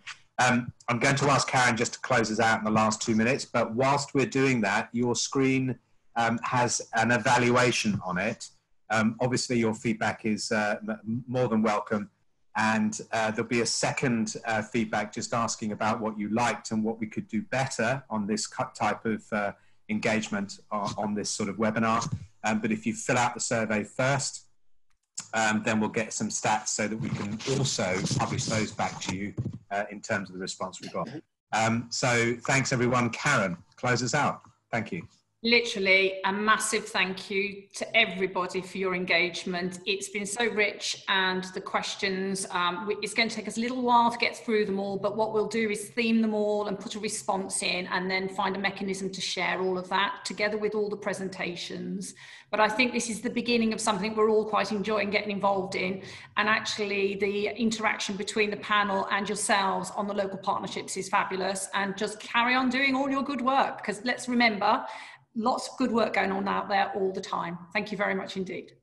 Um, I'm going to ask Karen just to close us out in the last two minutes, but whilst we're doing that, your screen um, has an evaluation on it. Um, obviously, your feedback is uh, more than welcome, and uh, there'll be a second uh, feedback just asking about what you liked and what we could do better on this type of uh, engagement on this sort of webinar. Um, but if you fill out the survey first, um, then we'll get some stats so that we can also publish those back to you. Uh, in terms of the response we got. Um, so thanks everyone. Karen, close us out. Thank you. Literally a massive thank you to everybody for your engagement. It's been so rich, and the questions, um, it's going to take us a little while to get through them all, but what we'll do is theme them all and put a response in and then find a mechanism to share all of that together with all the presentations. But I think this is the beginning of something we're all quite enjoying getting involved in, and actually the interaction between the panel and yourselves on the local partnerships is fabulous, and just carry on doing all your good work, because let's remember, lots of good work going on out there all the time. Thank you very much indeed.